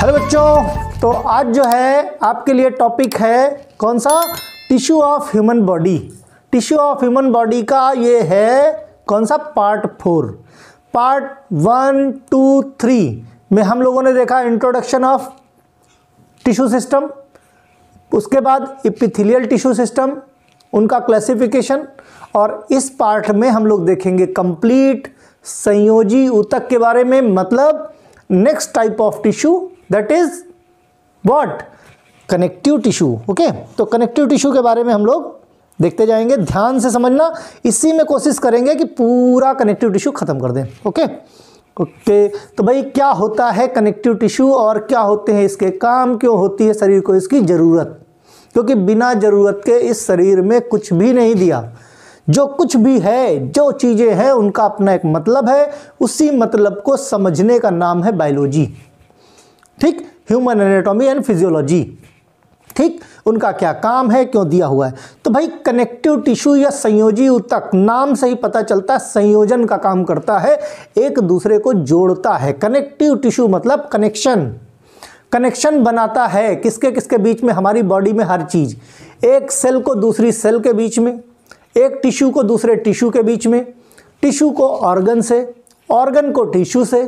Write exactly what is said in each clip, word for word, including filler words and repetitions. Hello बच्चों, तो आज जो है आपके लिए टॉपिक है कौन सा? Tissue of human body. Tissue of human body का ये है कौन सा? Part four. Part one two three में हम लोगों ने देखा इंट्रोडक्शन ऑफ टिश्यू सिस्टम, उसके बाद एपिथेलियल टिश्यू सिस्टम, उनका क्लासिफिकेशन, और इस पार्ट में हम लोग देखेंगे कंप्लीट संयोजी ऊतक के बारे में, मतलब next type of tissue that is what? Connective tissue. Okay, तो कनेक्टिव टिश्यू के बारे में हम लोग देखते जाएंगे, ध्यान से समझना। इसी में कोशिश करेंगे कि पूरा कनेक्टिव टिश्यू खत्म कर दें। ओके ओके तो भाई क्या होता है कनेक्टिव टिश्यू और क्या होते हैं इसके काम, क्यों होती है शरीर को इसकी ज़रूरत? क्योंकि बिना ज़रूरत के इस शरीर में कुछ भी नहीं दिया। जो कुछ भी है, जो चीज़ें हैं, उनका अपना एक मतलब है, उसी मतलब को समझने का नाम है बायोलॉजी। ठीक, ह्यूमन एनाटॉमी एंड फिजियोलॉजी। ठीक, उनका क्या काम है, क्यों दिया हुआ है। तो भाई कनेक्टिव टिश्यू या संयोजी ऊतक, नाम से ही पता चलता है संयोजन का काम करता है, एक दूसरे को जोड़ता है। कनेक्टिव टिश्यू मतलब कनेक्शन, कनेक्शन बनाता है किसके किसके बीच में? हमारी बॉडी में हर चीज़, एक सेल को दूसरी सेल के बीच में, एक टिश्यू को दूसरे टिश्यू के बीच में, टिश्यू को ऑर्गन से, ऑर्गन को टिश्यू से,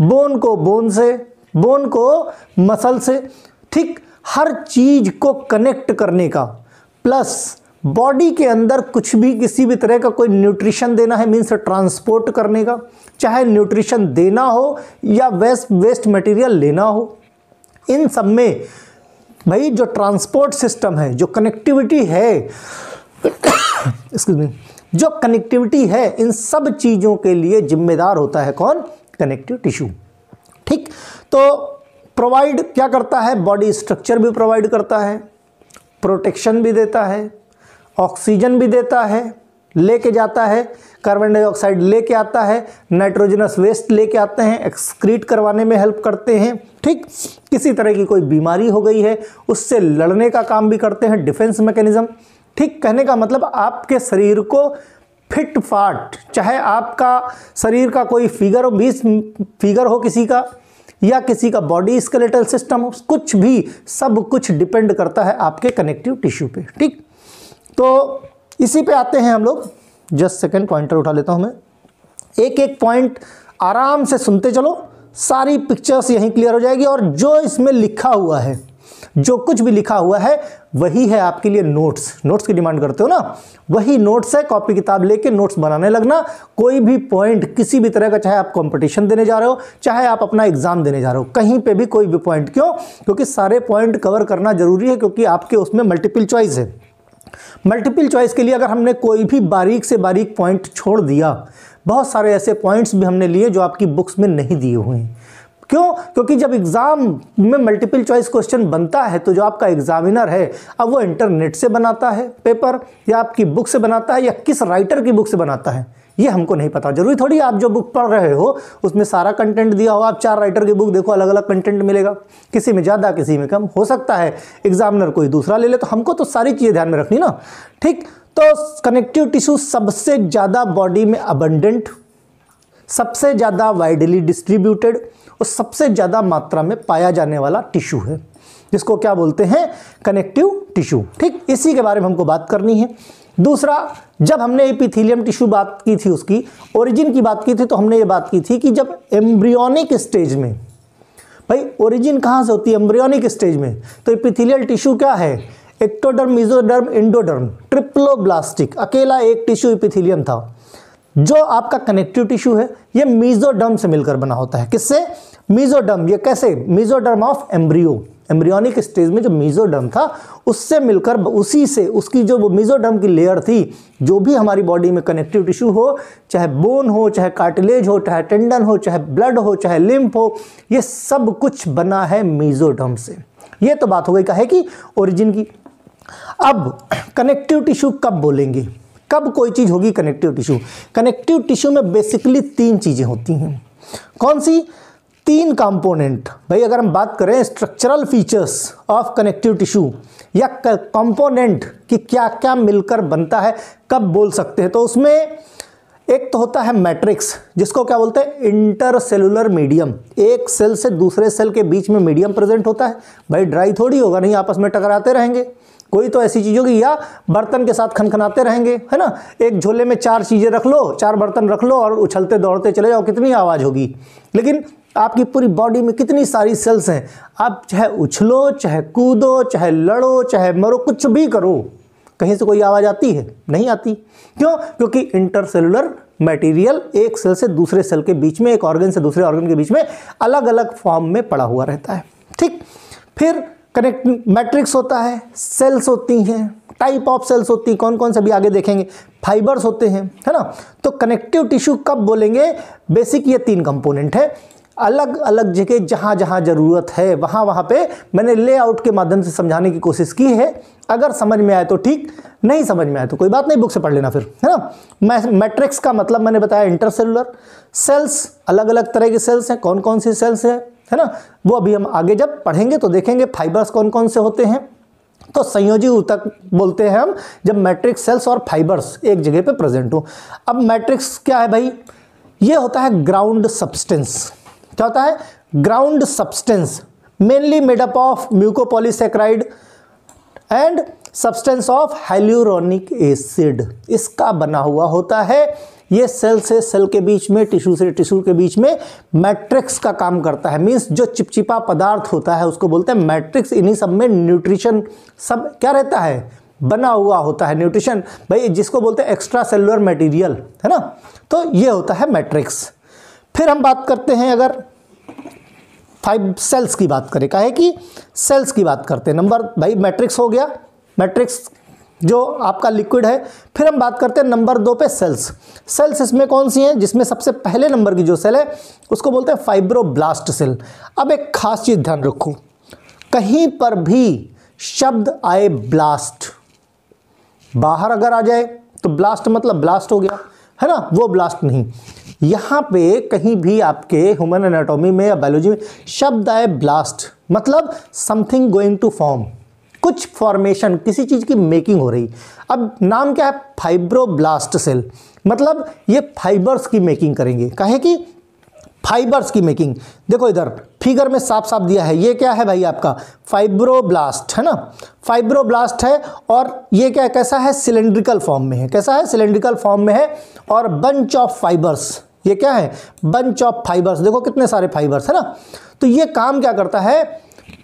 बोन को बोन से, बोन को मसल से। ठीक, हर चीज़ को कनेक्ट करने का, प्लस बॉडी के अंदर कुछ भी किसी भी तरह का कोई न्यूट्रिशन देना है, मीन्स ट्रांसपोर्ट करने का, चाहे न्यूट्रिशन देना हो या वेस्ट वेस्ट मटेरियल लेना हो, इन सब में भाई जो ट्रांसपोर्ट सिस्टम है, जो कनेक्टिविटी है एक्सक्यूज मी जो कनेक्टिविटी है, इन सब चीज़ों के लिए जिम्मेदार होता है कौन? Connective tissue. ठीक, तो प्रोवाइड क्या करता है? बॉडी स्ट्रक्चर भी प्रोवाइड करता है, प्रोटेक्शन भी देता है, ऑक्सीजन भी देता है, लेके जाता है, कार्बन डाइऑक्साइड लेके आता है, नाइट्रोजनस वेस्ट लेके आते हैं, एक्सक्रीट करवाने में हेल्प करते हैं। ठीक, किसी तरह की कोई बीमारी हो गई है उससे लड़ने का काम भी करते हैं, डिफेंस मैकेनिज्म। ठीक, कहने का मतलब आपके शरीर को फिट फाट, चाहे आपका शरीर का कोई फिगर हो, बीस फिगर हो किसी का, या किसी का बॉडी स्केलेटल सिस्टम हो, कुछ भी, सब कुछ डिपेंड करता है आपके कनेक्टिव टिश्यू पे। ठीक, तो इसी पे आते हैं हम लोग। जस्ट सेकंड, पॉइंटर उठा लेता हूं मैं। एक एक पॉइंट आराम से सुनते चलो, सारी पिक्चर्स यहीं क्लियर हो जाएगी, और जो इसमें लिखा हुआ है, जो कुछ भी लिखा हुआ है वही है आपके लिए नोट्स। नोट्स की डिमांड करते हो ना, वही नोट्स है। कॉपी किताब लेके नोट्स बनाने लगना, कोई भी पॉइंट किसी भी तरह का, चाहे आप कंपटीशन देने जा रहे हो, चाहे आप अपना एग्जाम देने जा रहे हो, कहीं पे भी कोई भी पॉइंट। क्यों? क्योंकि सारे पॉइंट कवर करना जरूरी है, क्योंकि आपके उसमें मल्टीपल चॉइस है। मल्टीपल चॉइस के लिए अगर हमने कोई भी बारीक से बारीक पॉइंट छोड़ दिया, बहुत सारे ऐसे पॉइंट्स भी हमने लिए जो आपकी बुक्स में नहीं दिए हुए हैं। क्यों? क्योंकि जब एग्ज़ाम में मल्टीपल चॉइस क्वेश्चन बनता है, तो जो आपका एग्जामिनर है, अब वो इंटरनेट से बनाता है पेपर, या आपकी बुक से बनाता है, या किस राइटर की बुक से बनाता है, ये हमको नहीं पता। जरूरी थोड़ी आप जो बुक पढ़ रहे हो उसमें सारा कंटेंट दिया हो। आप चार राइटर की बुक देखो, अलग अलग कंटेंट मिलेगा, किसी में ज़्यादा किसी में कम हो सकता है, एग्जामिनर कोई दूसरा ले ले। तो हमको तो सारी चीज़ें ध्यान में रखनी ना। ठीक, तो कनेक्टिव टिश्यू सबसे ज़्यादा बॉडी में अबंडेंट, सबसे ज़्यादा वाइडली डिस्ट्रीब्यूटेड और सबसे ज़्यादा मात्रा में पाया जाने वाला टिश्यू है, जिसको क्या बोलते हैं? Connective tissue. ठीक, इसी के बारे में हमको बात करनी है। दूसरा, जब हमने एपिथेलियम टिश्यू बात की थी, उसकी ओरिजिन की बात की थी, तो हमने ये बात की थी कि जब एम्ब्रियोनिक स्टेज में, भाई ओरिजिन कहाँ से होती है? एम्ब्रियोनिक स्टेज में। तो एपिथेलियल टिश्यू क्या है? Ectoderm, mesoderm, endoderm, triploblastic. अकेला एक टिश्यू एपिथेलियम था। जो आपका कनेक्टिव टिश्यू है, ये मेसोडर्म से मिलकर बना होता है। किससे? मेसोडर्म। ये कैसे? Mesoderm of embryo, embryonic stage में जो मेसोडर्म था उससे मिलकर, उसी से, उसकी जो वो मेसोडर्म की लेयर थी, जो भी हमारी बॉडी में कनेक्टिव टिश्यू हो, चाहे बोन हो, चाहे कार्टिलेज हो, चाहे टेंडन हो, चाहे ब्लड हो, चाहे लिम्फ हो, ये सब कुछ बना है मेसोडर्म से। ये तो बात हो गई काहे की? ओरिजिन की। अब कनेक्टिव टिश्यू कब बोलेंगे, कब कोई चीज़ होगी कनेक्टिव टिश्यू? कनेक्टिव टिश्यू में बेसिकली तीन चीज़ें होती हैं। कौन सी? तीन कंपोनेंट। भाई अगर हम बात करें structural features of connective tissue या कंपोनेंट कि क्या क्या मिलकर बनता है, कब बोल सकते हैं, तो उसमें एक तो होता है मैट्रिक्स, जिसको क्या बोलते हैं इंटरसेलुलर मीडियम। एक सेल से दूसरे सेल के बीच में मीडियम प्रेजेंट होता है। भाई ड्राई थोड़ी होगा, नहीं आपस में टकराते रहेंगे कोई तो ऐसी चीज़ होगी, या बर्तन के साथ खनखनाते रहेंगे, है ना। एक झोले में चार चीज़ें रख लो, चार बर्तन रख लो और उछलते दौड़ते चले जाओ, कितनी आवाज़ होगी। लेकिन आपकी पूरी बॉडी में कितनी सारी सेल्स हैं, आप चाहे उछलो, चाहे कूदो, चाहे लड़ो, चाहे मरो, कुछ भी करो, कहीं से कोई आवाज़ आती है? नहीं आती। क्यों? क्योंकि इंटरसेलुलर मटेरियल एक सेल से दूसरे सेल के बीच में, एक ऑर्गन से दूसरे ऑर्गन के बीच में अलग अलग फॉर्म में पड़ा हुआ रहता है। ठीक। फिर कनेक्ट मैट्रिक्स होता है, सेल्स होती हैं, टाइप ऑफ सेल्स होती हैं, कौन कौन से भी आगे देखेंगे, फाइबर्स होते हैं, है ना। तो कनेक्टिव टिश्यू कब बोलेंगे? बेसिक ये तीन कंपोनेंट है, अलग अलग जगह जहाँ जहाँ ज़रूरत है वहाँ वहाँ पे मैंने लेआउट के माध्यम से समझाने की कोशिश की है। अगर समझ में आए तो ठीक, नहीं समझ में आए तो कोई बात नहीं, बुक से पढ़ लेना फिर, है ना। मैट्रिक्स का मतलब मैंने बताया इंटरसेलुलर, सेल्स अलग अलग तरह की सेल्स हैं, कौन कौन सी सेल्स हैं, है ना। वो अभी हम आगे जब पढ़ेंगे तो देखेंगे। फाइबर्स कौन कौन से होते हैं, तो संयोजी ऊतक बोलते हैं हम जब मैट्रिक्स सेल्स और फाइबर्स एक जगह पर प्रेजेंट हो। अब मैट्रिक्स क्या है भाई? ये होता है ग्राउंड सब्सटेंस। क्या होता है? Ground substance mainly made up of mucopolysaccharide and substance of hyaluronic acid, इसका बना हुआ होता है। ये सेल से सेल के बीच में, टिश्यू से टिश्यू के बीच में मैट्रिक्स का काम करता है। मींस जो चिपचिपा पदार्थ होता है उसको बोलते हैं मैट्रिक्स। इन्हीं सब में न्यूट्रिशन सब क्या रहता है? बना हुआ होता है। न्यूट्रिशन भाई जिसको बोलते हैं एक्स्ट्रा सेलुलर मटेरियल, है ना। तो ये होता है मैट्रिक्स। फिर हम बात करते हैं, अगर फाइव सेल्स की बात करें, काहे कि सेल्स की बात करते हैं। नंबर भाई मैट्रिक्स हो गया, मैट्रिक्स जो आपका लिक्विड है। फिर हम बात करते हैं नंबर दो पे सेल्स। सेल्स इसमें कौन सी हैं? जिसमें सबसे पहले नंबर की जो सेल है उसको बोलते हैं फाइब्रोब्लास्ट सेल। अब एक खास चीज़ ध्यान रखो, कहीं पर भी शब्द आए ब्लास्ट, बाहर अगर आ जाए तो ब्लास्ट मतलब ब्लास्ट हो गया, है ना, वो ब्लास्ट नहीं। यहाँ पे कहीं भी आपके ह्यूमन एनाटॉमी में या बायोलॉजी में शब्द आए ब्लास्ट मतलब समथिंग गोइंग टू फॉर्म, कुछ फॉर्मेशन, किसी चीज़ की मेकिंग हो रही। अब नाम क्या है? फाइब्रोब्लास्ट सेल, मतलब ये फाइबर्स की मेकिंग करेंगे। काहे कि फाइबर्स की मेकिंग, देखो इधर फिगर में साफ साफ दिया है। ये क्या है भाई? आपका फाइब्रोब्लास्ट, है ना, फाइब्रोब्लास्ट है। और ये क्या कैसा है? सिलेंड्रिकल फॉर्म में है। कैसा है? सिलेंड्रिकल फॉर्म में है। और बंच ऑफ फाइबर्स, ये क्या है? Bunch of fibres. देखो कितने सारे फाइबर्स, है ना। तो ये काम क्या करता है?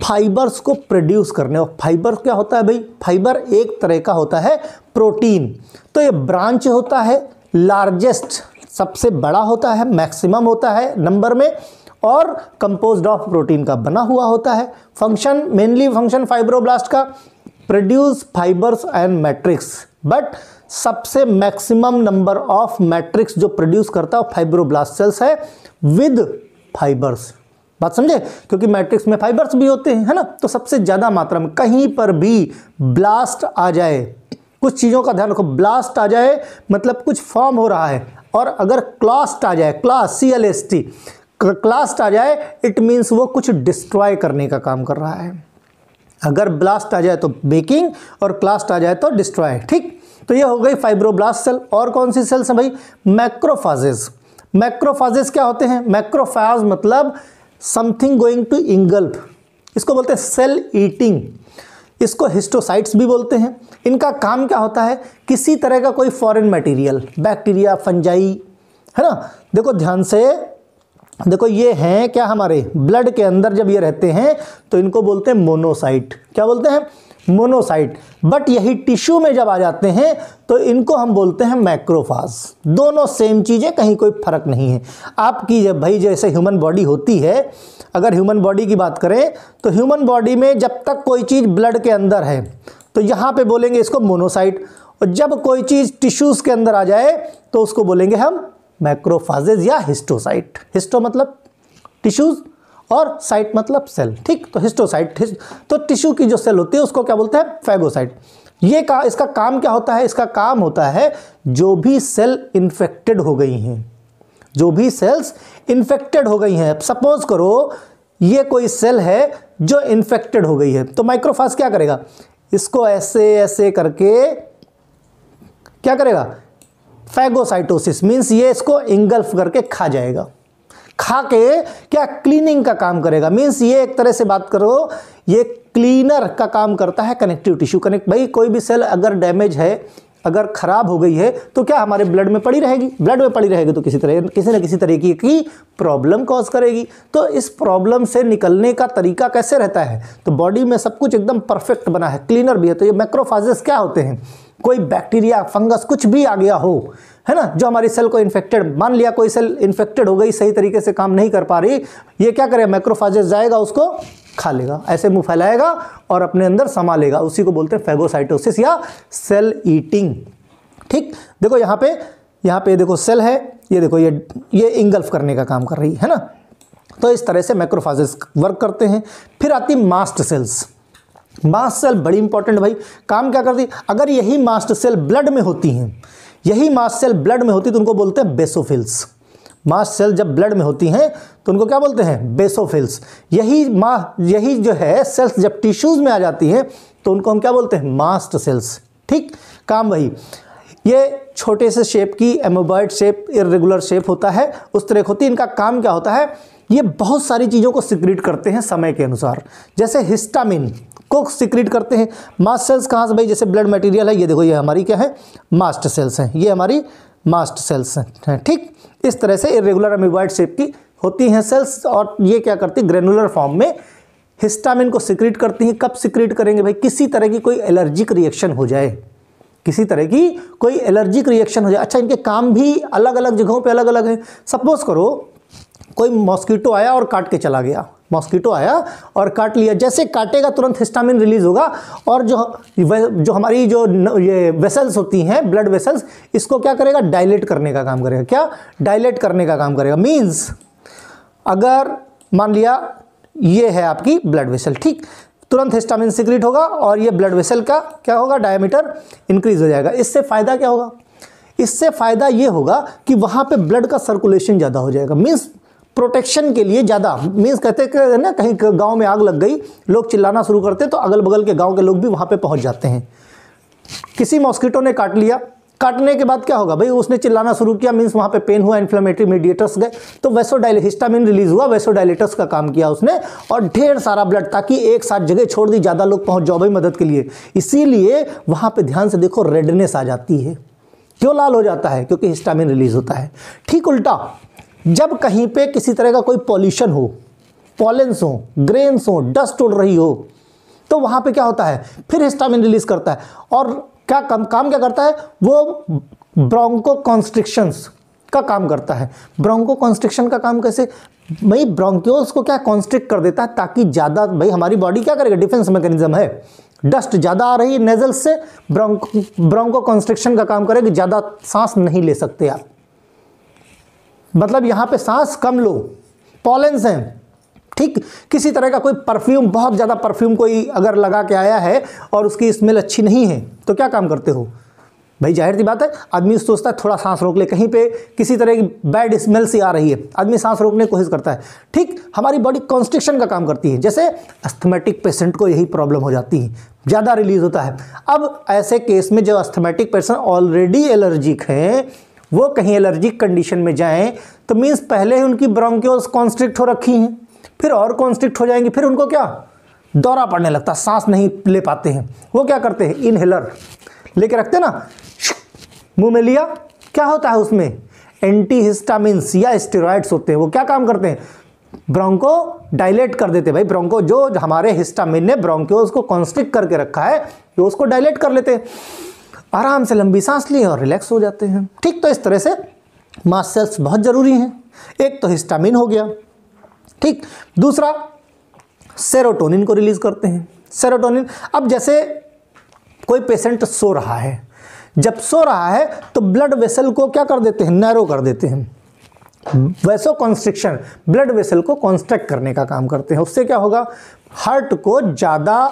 फाइबर्स को प्रोड्यूस करने। और फाइबर क्या होता है भाई? फाइबर एक तरह का होता है प्रोटीन। तो ये ब्रांच होता है, लार्जेस्ट सबसे बड़ा होता है, मैक्सिमम होता है नंबर में, और कंपोज्ड ऑफ प्रोटीन का बना हुआ होता है। फंक्शन मेनली फंक्शन फाइब्रोब्लास्ट का produce fibres and matrix, but सबसे मैक्सिमम नंबर ऑफ मैट्रिक्स जो प्रोड्यूस करता है फाइब्रोब्लास्ट सेल्स है विद फाइबर्स। बात समझे? क्योंकि मैट्रिक्स में फाइबर्स भी होते हैं, है ना। तो सबसे ज़्यादा मात्रा में कहीं पर भी ब्लास्ट आ जाए, कुछ चीज़ों का ध्यान रखो, ब्लास्ट आ जाए मतलब कुछ फॉर्म हो रहा है। और अगर क्लास्ट आ जाए, class C L S T, clast आ जाए, इट मीन्स वो कुछ डिस्ट्रॉय करने का काम कर रहा है। अगर ब्लास्ट आ जाए तो बेकिंग, और क्लास्ट आ जाए तो डिस्ट्रॉय। ठीक। तो ये हो गई फाइब्रोब्लास्ट सेल। और कौन सी सेल्स हैं भाई? मैक्रोफाजेस। मैक्रोफाजेस क्या होते हैं? मैक्रोफाज मतलब समथिंग गोइंग टू इंगल्फ, इसको बोलते हैं सेल ईटिंग। इसको हिस्टोसाइट्स भी बोलते हैं। इनका काम क्या होता है? किसी तरह का कोई फॉरेन मटेरियल, बैक्टीरिया, फंजाई, है ना। देखो ध्यान से देखो, ये हैं क्या हमारे ब्लड के अंदर जब ये रहते हैं तो इनको बोलते हैं मोनोसाइट। क्या बोलते हैं? मोनोसाइट। बट यही टिश्यू में जब आ जाते हैं तो इनको हम बोलते हैं मैक्रोफाज। दोनों सेम चीज़ है, कहीं कोई फर्क नहीं है। आपकी जब भाई जैसे ह्यूमन बॉडी होती है, अगर ह्यूमन बॉडी की बात करें तो ह्यूमन बॉडी में जब तक कोई चीज़ ब्लड के अंदर है तो यहाँ पे बोलेंगे इसको मोनोसाइट, और जब कोई चीज़ टिश्यूज़ के अंदर आ जाए तो उसको बोलेंगे हम मैक्रोफाजेज या हिस्टोसाइट। हिस्टो मतलब टिश्यूज़ और साइट मतलब सेल। ठीक। तो हिस्टोसाइट, हिस्ट, तो टिश्यू की जो सेल होती है उसको क्या बोलते हैं? फैगोसाइट। ये का इसका काम क्या होता है? इसका काम होता है जो भी सेल इन्फेक्टेड हो गई हैं, जो भी सेल्स इन्फेक्टेड हो गई हैं, सपोज करो ये कोई सेल है जो इन्फेक्टेड हो गई है, तो माइक्रोफाज क्या करेगा? इसको ऐसे ऐसे करके क्या करेगा? फैगोसाइटोसिस मीन्स ये इसको इंगल्फ करके खा जाएगा, खा के क्या क्लीनिंग का काम करेगा। मीन्स ये एक तरह से बात करो ये क्लीनर का काम करता है कनेक्टिव टिश्यू कनेक्ट। भाई कोई भी सेल अगर डैमेज है, अगर खराब हो गई है तो क्या हमारे ब्लड में पड़ी रहेगी, ब्लड में पड़ी रहेगी तो किसी तरह किसी न किसी तरीके की प्रॉब्लम कॉज करेगी। तो इस प्रॉब्लम से निकलने का तरीका कैसे रहता है, तो बॉडी में सब कुछ एकदम परफेक्ट बना है, क्लीनर भी है। तो ये मैक्रोफेजेस क्या होते हैं, कोई बैक्टीरिया फंगस कुछ भी आ गया हो, है ना, जो हमारी सेल को इन्फेक्टेड, मान लिया कोई सेल इन्फेक्टेड हो गई, सही तरीके से काम नहीं कर पा रही, ये क्या करे, मैक्रोफेजेस जाएगा उसको खा लेगा, ऐसे मुंह फैलाएगा और अपने अंदर समा लेगा, उसी को बोलते हैं फैगोसाइटोसिस या सेल ईटिंग। ठीक, देखो यहाँ पे यहाँ पे देखो सेल है, ये देखो ये ये इंगल्फ करने का काम कर रही है ना। तो इस तरह से मैक्रोफेजेस वर्क करते हैं। फिर आती मास्ट सेल्स। मास्ट सेल बड़ी इंपॉर्टेंट भाई, काम क्या करती, अगर यही मास्ट सेल ब्लड में होती हैं, यही मास्ट सेल ब्लड में होती तो उनको बोलते हैं बेसोफिल्स। मास्ट सेल जब ब्लड में होती हैं तो उनको क्या बोलते हैं, बेसोफिल्स। यही मा यही जो है सेल्स जब टिश्यूज में आ जाती हैं तो उनको हम क्या बोलते हैं, मास्ट सेल्स। ठीक, काम वही। ये छोटे से शेप की एमोबॉइड शेप, इरेगुलर शेप होता है, उस तरह होती है। इनका काम क्या होता है, ये बहुत सारी चीज़ों को सिक्रीट करते हैं समय के अनुसार, जैसे हिस्टामिन को सिक्रीट करते हैं। मास्ट सेल्स कहाँ से भाई, जैसे ब्लड मटेरियल है, ये देखो ये हमारी क्या है, मास्ट सेल्स हैं, ये हमारी मास्ट सेल्स हैं। ठीक, इस तरह से इरेगुलर एमोबॉइड शेप की होती हैं सेल्स, और ये क्या करती है, ग्रेनुलर फॉर्म में हिस्टामिन को सिक्रीट करती हैं। कब सिक्रीट करेंगे भाई, किसी तरह की कोई एलर्जिक रिएक्शन हो जाए, किसी तरह की कोई एलर्जिक रिएक्शन हो जाए। अच्छा, इनके काम भी अलग अलग जगहों पे अलग अलग है। सपोज करो कोई मॉस्किटो आया और काट के चला गया, मॉस्किटो आया और काट लिया, जैसे काटेगा तुरंत हिस्टामिन रिलीज होगा, और जो जो हमारी जो ये वेसल्स होती हैं, ब्लड वेसल्स, इसको क्या करेगा, डायलेट करने का काम करेगा। क्या डायलेट करने का काम करेगा, मीन्स अगर मान लिया ये है आपकी ब्लड वेसल, ठीक, तुरंत हिस्टामिन सिक्रीट होगा और ये ब्लड वेसल का क्या होगा, डायमीटर इंक्रीज हो जाएगा। इससे फ़ायदा क्या होगा, इससे फ़ायदा ये होगा कि वहाँ पे ब्लड का सर्कुलेशन ज़्यादा हो जाएगा। मीन्स प्रोटेक्शन के लिए ज़्यादा, मीन्स कहते हैं ना, कहीं गांव में आग लग गई, लोग चिल्लाना शुरू करते हैं तो अगल बगल के गांव के लोग भी वहाँ पे पहुँच जाते हैं। किसी मॉस्किटो ने काट लिया, काटने के बाद क्या होगा भाई, उसने चिल्लाना शुरू किया, मीन्स वहाँ पे पेन हुआ, इन्फ्लेमेटरी मीडिएटर्स गए, तो वैसोडाइल हिस्टामिन रिलीज हुआ, वैसोडाइलेटर्स का काम किया उसने, और ढेर सारा ब्लड, ताकि एक साथ जगह छोड़ दी, ज़्यादा लोग पहुँच जाओ भाई मदद के लिए। इसीलिए वहाँ पर ध्यान से देखो रेडनेस आ जाती है, क्यों लाल हो जाता है, क्योंकि हिस्टामिन रिलीज होता है। ठीक, उल्टा जब कहीं पे किसी तरह का कोई पॉल्यूशन हो, पॉलेंस हो, ग्रेन्स हो, डस्ट उड़ रही हो, तो वहाँ पे क्या होता है, फिर हिस्टामिन रिलीज करता है। और क्या काम काम क्या करता है, वो ब्रोंको कॉन्स्ट्रिक्शंस का काम करता है। ब्रोंको कॉन्स्ट्रिक्शन का काम कैसे भाई, ब्रोंक्योल्स को क्या कॉन्स्ट्रिक्ट कर देता है, ताकि ज़्यादा भाई हमारी बॉडी क्या करेगा, डिफेंस मैकेनिज्म है, डस्ट ज़्यादा आ रही है नेजल से, ब्रोंको ब्रोंको कॉन्स्ट्रिक्शन का काम करेगा, ज़्यादा सांस नहीं ले सकते आप, मतलब यहाँ पे सांस कम लो, पॉलेंस हैं। ठीक, किसी तरह का कोई परफ्यूम, बहुत ज़्यादा परफ्यूम कोई अगर लगा के आया है और उसकी स्मेल अच्छी नहीं है तो क्या काम करते हो भाई, जाहिर सी बात है आदमी सोचता है थोड़ा सांस रोक ले, कहीं पे किसी तरह की बैड स्मेल सी आ रही है, आदमी सांस रोकने की कोशिश करता है। ठीक, हमारी बॉडी कॉन्स्ट्रिक्शन का काम करती है, जैसे अस्थमेटिक पेशेंट को यही प्रॉब्लम हो जाती है, ज़्यादा रिलीज होता है। अब ऐसे केस में जब अस्थमेटिक पेशेंट ऑलरेडी एलर्जिक हैं, वो कहीं एलर्जिक कंडीशन में जाएं, तो मीन्स पहले ही उनकी ब्रोंकियोल्स कॉन्स्ट्रिक्ट हो रखी हैं, फिर और कॉन्स्ट्रिक्ट हो जाएंगी, फिर उनको क्या दौरा पड़ने लगता, सांस नहीं ले पाते हैं। वो क्या करते हैं, इनहेलर लेके रखते ना, मुंह में लिया, क्या होता है उसमें एंटी हिस्टामिन्स या स्टेरॉइड्स होते हैं, वो क्या काम करते हैं, ब्रोंको डायलेट कर देते भाई, ब्रोंको जो हमारे हिस्टामिन ने ब्रोंकियोल्स को कॉन्स्ट्रिक्ट करके रखा है, तो उसको डायलेट कर लेते हैं, आराम से लंबी सांस लिए और रिलैक्स हो जाते हैं। ठीक, तो इस तरह से मास्ट सेल्स बहुत ज़रूरी हैं। एक तो हिस्टामिन हो गया, ठीक, दूसरा सेरोटोनिन को रिलीज़ करते हैं, सेरोटोनिन। अब जैसे कोई पेशेंट सो रहा है, जब सो रहा है तो ब्लड वेसल को क्या कर देते हैं, नैरो कर देते हैं, वैसो कॉन्स्ट्रिक्शन, ब्लड वेसल को कॉन्स्ट्रैक्ट करने का काम करते हैं। उससे क्या होगा, हार्ट को ज़्यादा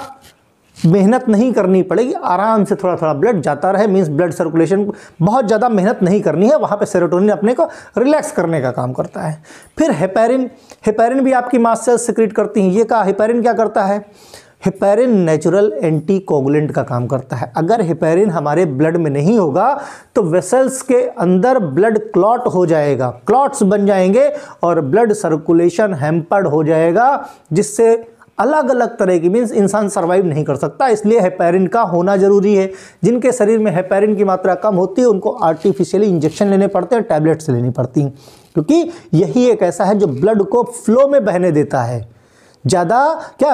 मेहनत नहीं करनी पड़ेगी, आराम से थोड़ा थोड़ा ब्लड जाता रहे, मीन्स ब्लड सर्कुलेशन, बहुत ज़्यादा मेहनत नहीं करनी है, वहाँ पे सेरोटोनिन अपने को रिलैक्स करने का काम करता है। फिर हेपेरिन, हेपेरिन भी आपकी मास्ट सेल्स सिक्रीट करती हैं। ये का हेपेरिन क्या करता है, हिपेरिन नेचुरल एंटीकोगुलेंट का काम करता है। अगर हिपेरिन हमारे ब्लड में नहीं होगा तो वेसल्स के अंदर ब्लड क्लॉट हो जाएगा, क्लॉट्स बन जाएंगे और ब्लड सर्कुलेशन हैम्पर्ड हो जाएगा, जिससे अलग अलग तरह की मीन्स इंसान सर्वाइव नहीं कर सकता। इसलिए हेपेरिन का होना ज़रूरी है। जिनके शरीर में हेपेरिन की मात्रा कम होती है उनको आर्टिफिशियली इंजेक्शन लेने पड़ते हैं, टैबलेट्स लेनी पड़ती हैं, क्योंकि यही एक ऐसा है जो ब्लड को फ्लो में बहने देता है ज़्यादा। क्या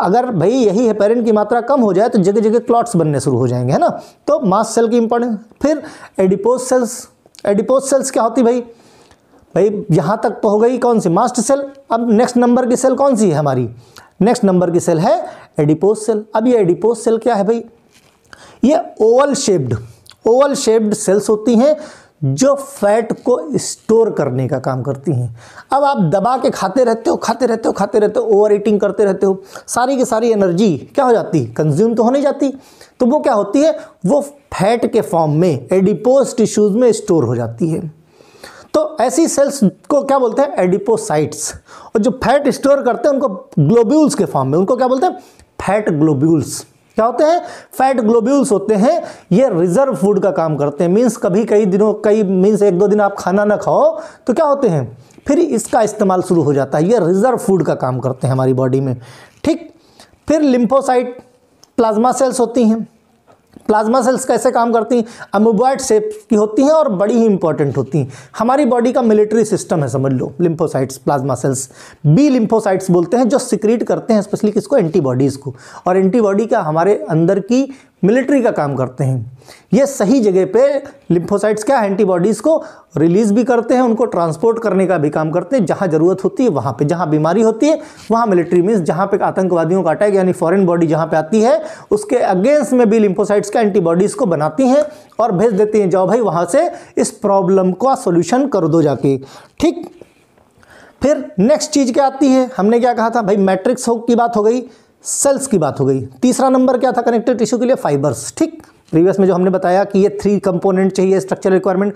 अगर भाई यही हेपेरिन की मात्रा कम हो जाए तो जगह जगह क्लॉट्स बनने शुरू हो जाएंगे, है ना। तो मास सेल की इंपॉर्टेंस। फिर एडिपोज सेल्स। एडिपोज सेल्स क्या होती भाई भाई यहाँ तक तो हो गई कौन सी, मास्ट सेल। अब नेक्स्ट नंबर की सेल कौन सी है हमारी, नेक्स्ट नंबर की सेल है एडिपोज सेल। अब ये एडिपोज सेल क्या है भाई, ये oval shaped oval shaped cells होती हैं जो फैट को स्टोर करने का काम करती हैं। अब आप दबा के खाते रहते हो खाते रहते हो खाते रहते हो ओवर ईटिंग करते रहते हो, सारी की सारी एनर्जी क्या हो जाती, कंज्यूम तो हो नहीं जाती, तो वो क्या होती है, वो फैट के फॉर्म में एडिपोज टिश्यूज़ में स्टोर हो जाती है। तो ऐसी सेल्स को क्या बोलते हैं, एडिपोसाइट्स। और जो फैट स्टोर करते हैं उनको ग्लोब्यूल्स के फॉर्म में, उनको क्या बोलते हैं, फैट ग्लोब्यूल्स। क्या होते हैं, फैट ग्लोब्यूल्स होते हैं। ये रिजर्व फूड का काम करते हैं, मीन्स कभी कई दिनों कई मीन्स एक दो दिन आप खाना ना खाओ तो क्या होते हैं, फिर इसका इस्तेमाल शुरू हो जाता है। ये रिजर्व फूड का काम करते हैं हमारी बॉडी में, ठीक। फिर लिम्फोसाइट प्लाज्मा सेल्स होती हैं। प्लाज्मा सेल्स कैसे काम करती हैं, अमीबॉइड शेप की होती हैं और बड़ी ही इंपॉर्टेंट होती हैं। हमारी बॉडी का मिलिट्री सिस्टम है समझ लो, lymphocytes plasma cells. B lymphocytes बोलते हैं जो सिक्रीट करते हैं स्पेशली किसको, एंटीबॉडीज़ को। और एंटीबॉडी का हमारे अंदर की मिलिट्री का काम करते हैं। ये सही जगह पे लिम्फोसाइट्स क्या है, एंटीबॉडीज़ को रिलीज़ भी करते हैं, उनको ट्रांसपोर्ट करने का भी काम करते हैं। जहाँ ज़रूरत होती है वहाँ पे, जहाँ बीमारी होती है वहाँ मिलिट्री मीन्स जहाँ पे आतंकवादियों का अटैक यानी फॉरेन बॉडी जहाँ पे आती है उसके अगेंस्ट में भी लिम्फोसाइट्स का एंटीबॉडीज़ को बनाती हैं और भेज देती हैं, जाओ भाई वहाँ से इस प्रॉब्लम का सोल्यूशन कर दो जाके, ठीक। फिर नेक्स्ट चीज़ क्या आती है, हमने क्या कहा था भाई, मैट्रिक्स की बात हो गई, सेल्स की बात हो गई। तीसरा नंबर क्या था कनेक्टिव टिश्यू के लिए, फाइबर्स, ठीक। प्रीवियस में जो हमने बताया कि ये थ्री कंपोनेंट चाहिए स्ट्रक्चरल रिक्वायरमेंट,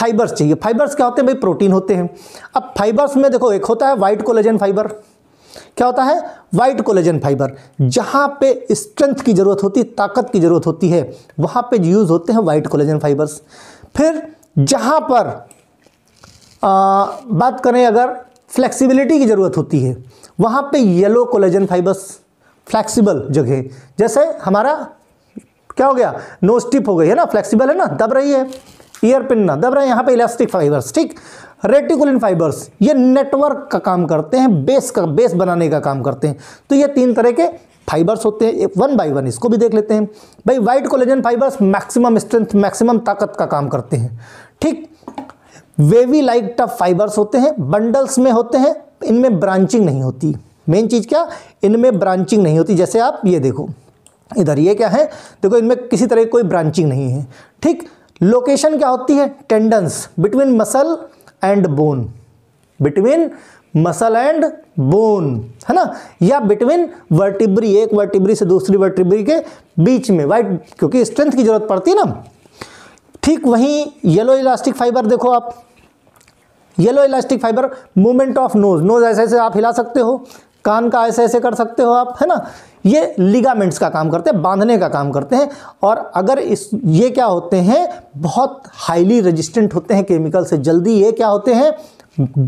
फाइबर्स चाहिए। फाइबर्स क्या होते हैं भाई, प्रोटीन होते हैं। अब फाइबर्स में देखो एक होता है वाइट कोलेजन फाइबर, क्या होता है वाइट कोलेजन फाइबर। जहाँ पे स्ट्रेंथ की जरूरत होती है, ताकत की जरूरत होती है, वहाँ पे यूज होते हैं वाइट कोलेजन फाइबर्स। फिर जहाँ पर आ, बात करें अगर फ्लेक्सिबिलिटी की जरूरत होती है वहाँ पे येलो कोलेजन फाइबर्स, फ्लेक्सिबल जगह, जैसे हमारा क्या हो गया, नोज टिप हो गई है ना, फ्लेक्सिबल है ना, दब रही है, ईयर पिन ना दब रहे हैं, यहाँ पे इलास्टिक फाइबर्स, ठीक। रेटिकुलिन फाइबर्स ये नेटवर्क का काम करते हैं, बेस का बेस बनाने का काम करते हैं। तो ये तीन तरह के फाइबर्स होते हैं, वन बाय वन इसको भी देख लेते हैं भाई। White collagen fibres maximum strength maximum ताकत का काम करते हैं, ठीक। वेवी लाइक टफ फाइबर्स होते हैं, बंडल्स में होते हैं, इनमें ब्रांचिंग नहीं होती। मेन चीज़ क्या, इनमें ब्रांचिंग नहीं होती। जैसे आप ये देखो इधर, ये क्या है देखो, इनमें किसी तरह की कोई ब्रांचिंग नहीं है, ठीक। लोकेशन क्या होती है, tendons, between muscle and bone, between muscle and bone, है ना, या बिटवीन वर्टिब्री, एक वर्टिब्री से दूसरी वर्टिब्री के बीच में, वाइट क्योंकि स्ट्रेंथ की जरूरत पड़ती है ना, ठीक। वहीं येलो इलास्टिक फाइबर देखो आप, yellow elastic fibre movement of nose, nose ऐसे ऐसे आप हिला सकते हो, कान का ऐसे ऐसे कर सकते हो आप, है ना। ये लिगामेंट्स का काम करते हैं, बांधने का काम करते हैं। और अगर इस ये क्या होते हैं, बहुत हाईली रेजिस्टेंट होते हैं केमिकल से, जल्दी ये क्या होते हैं,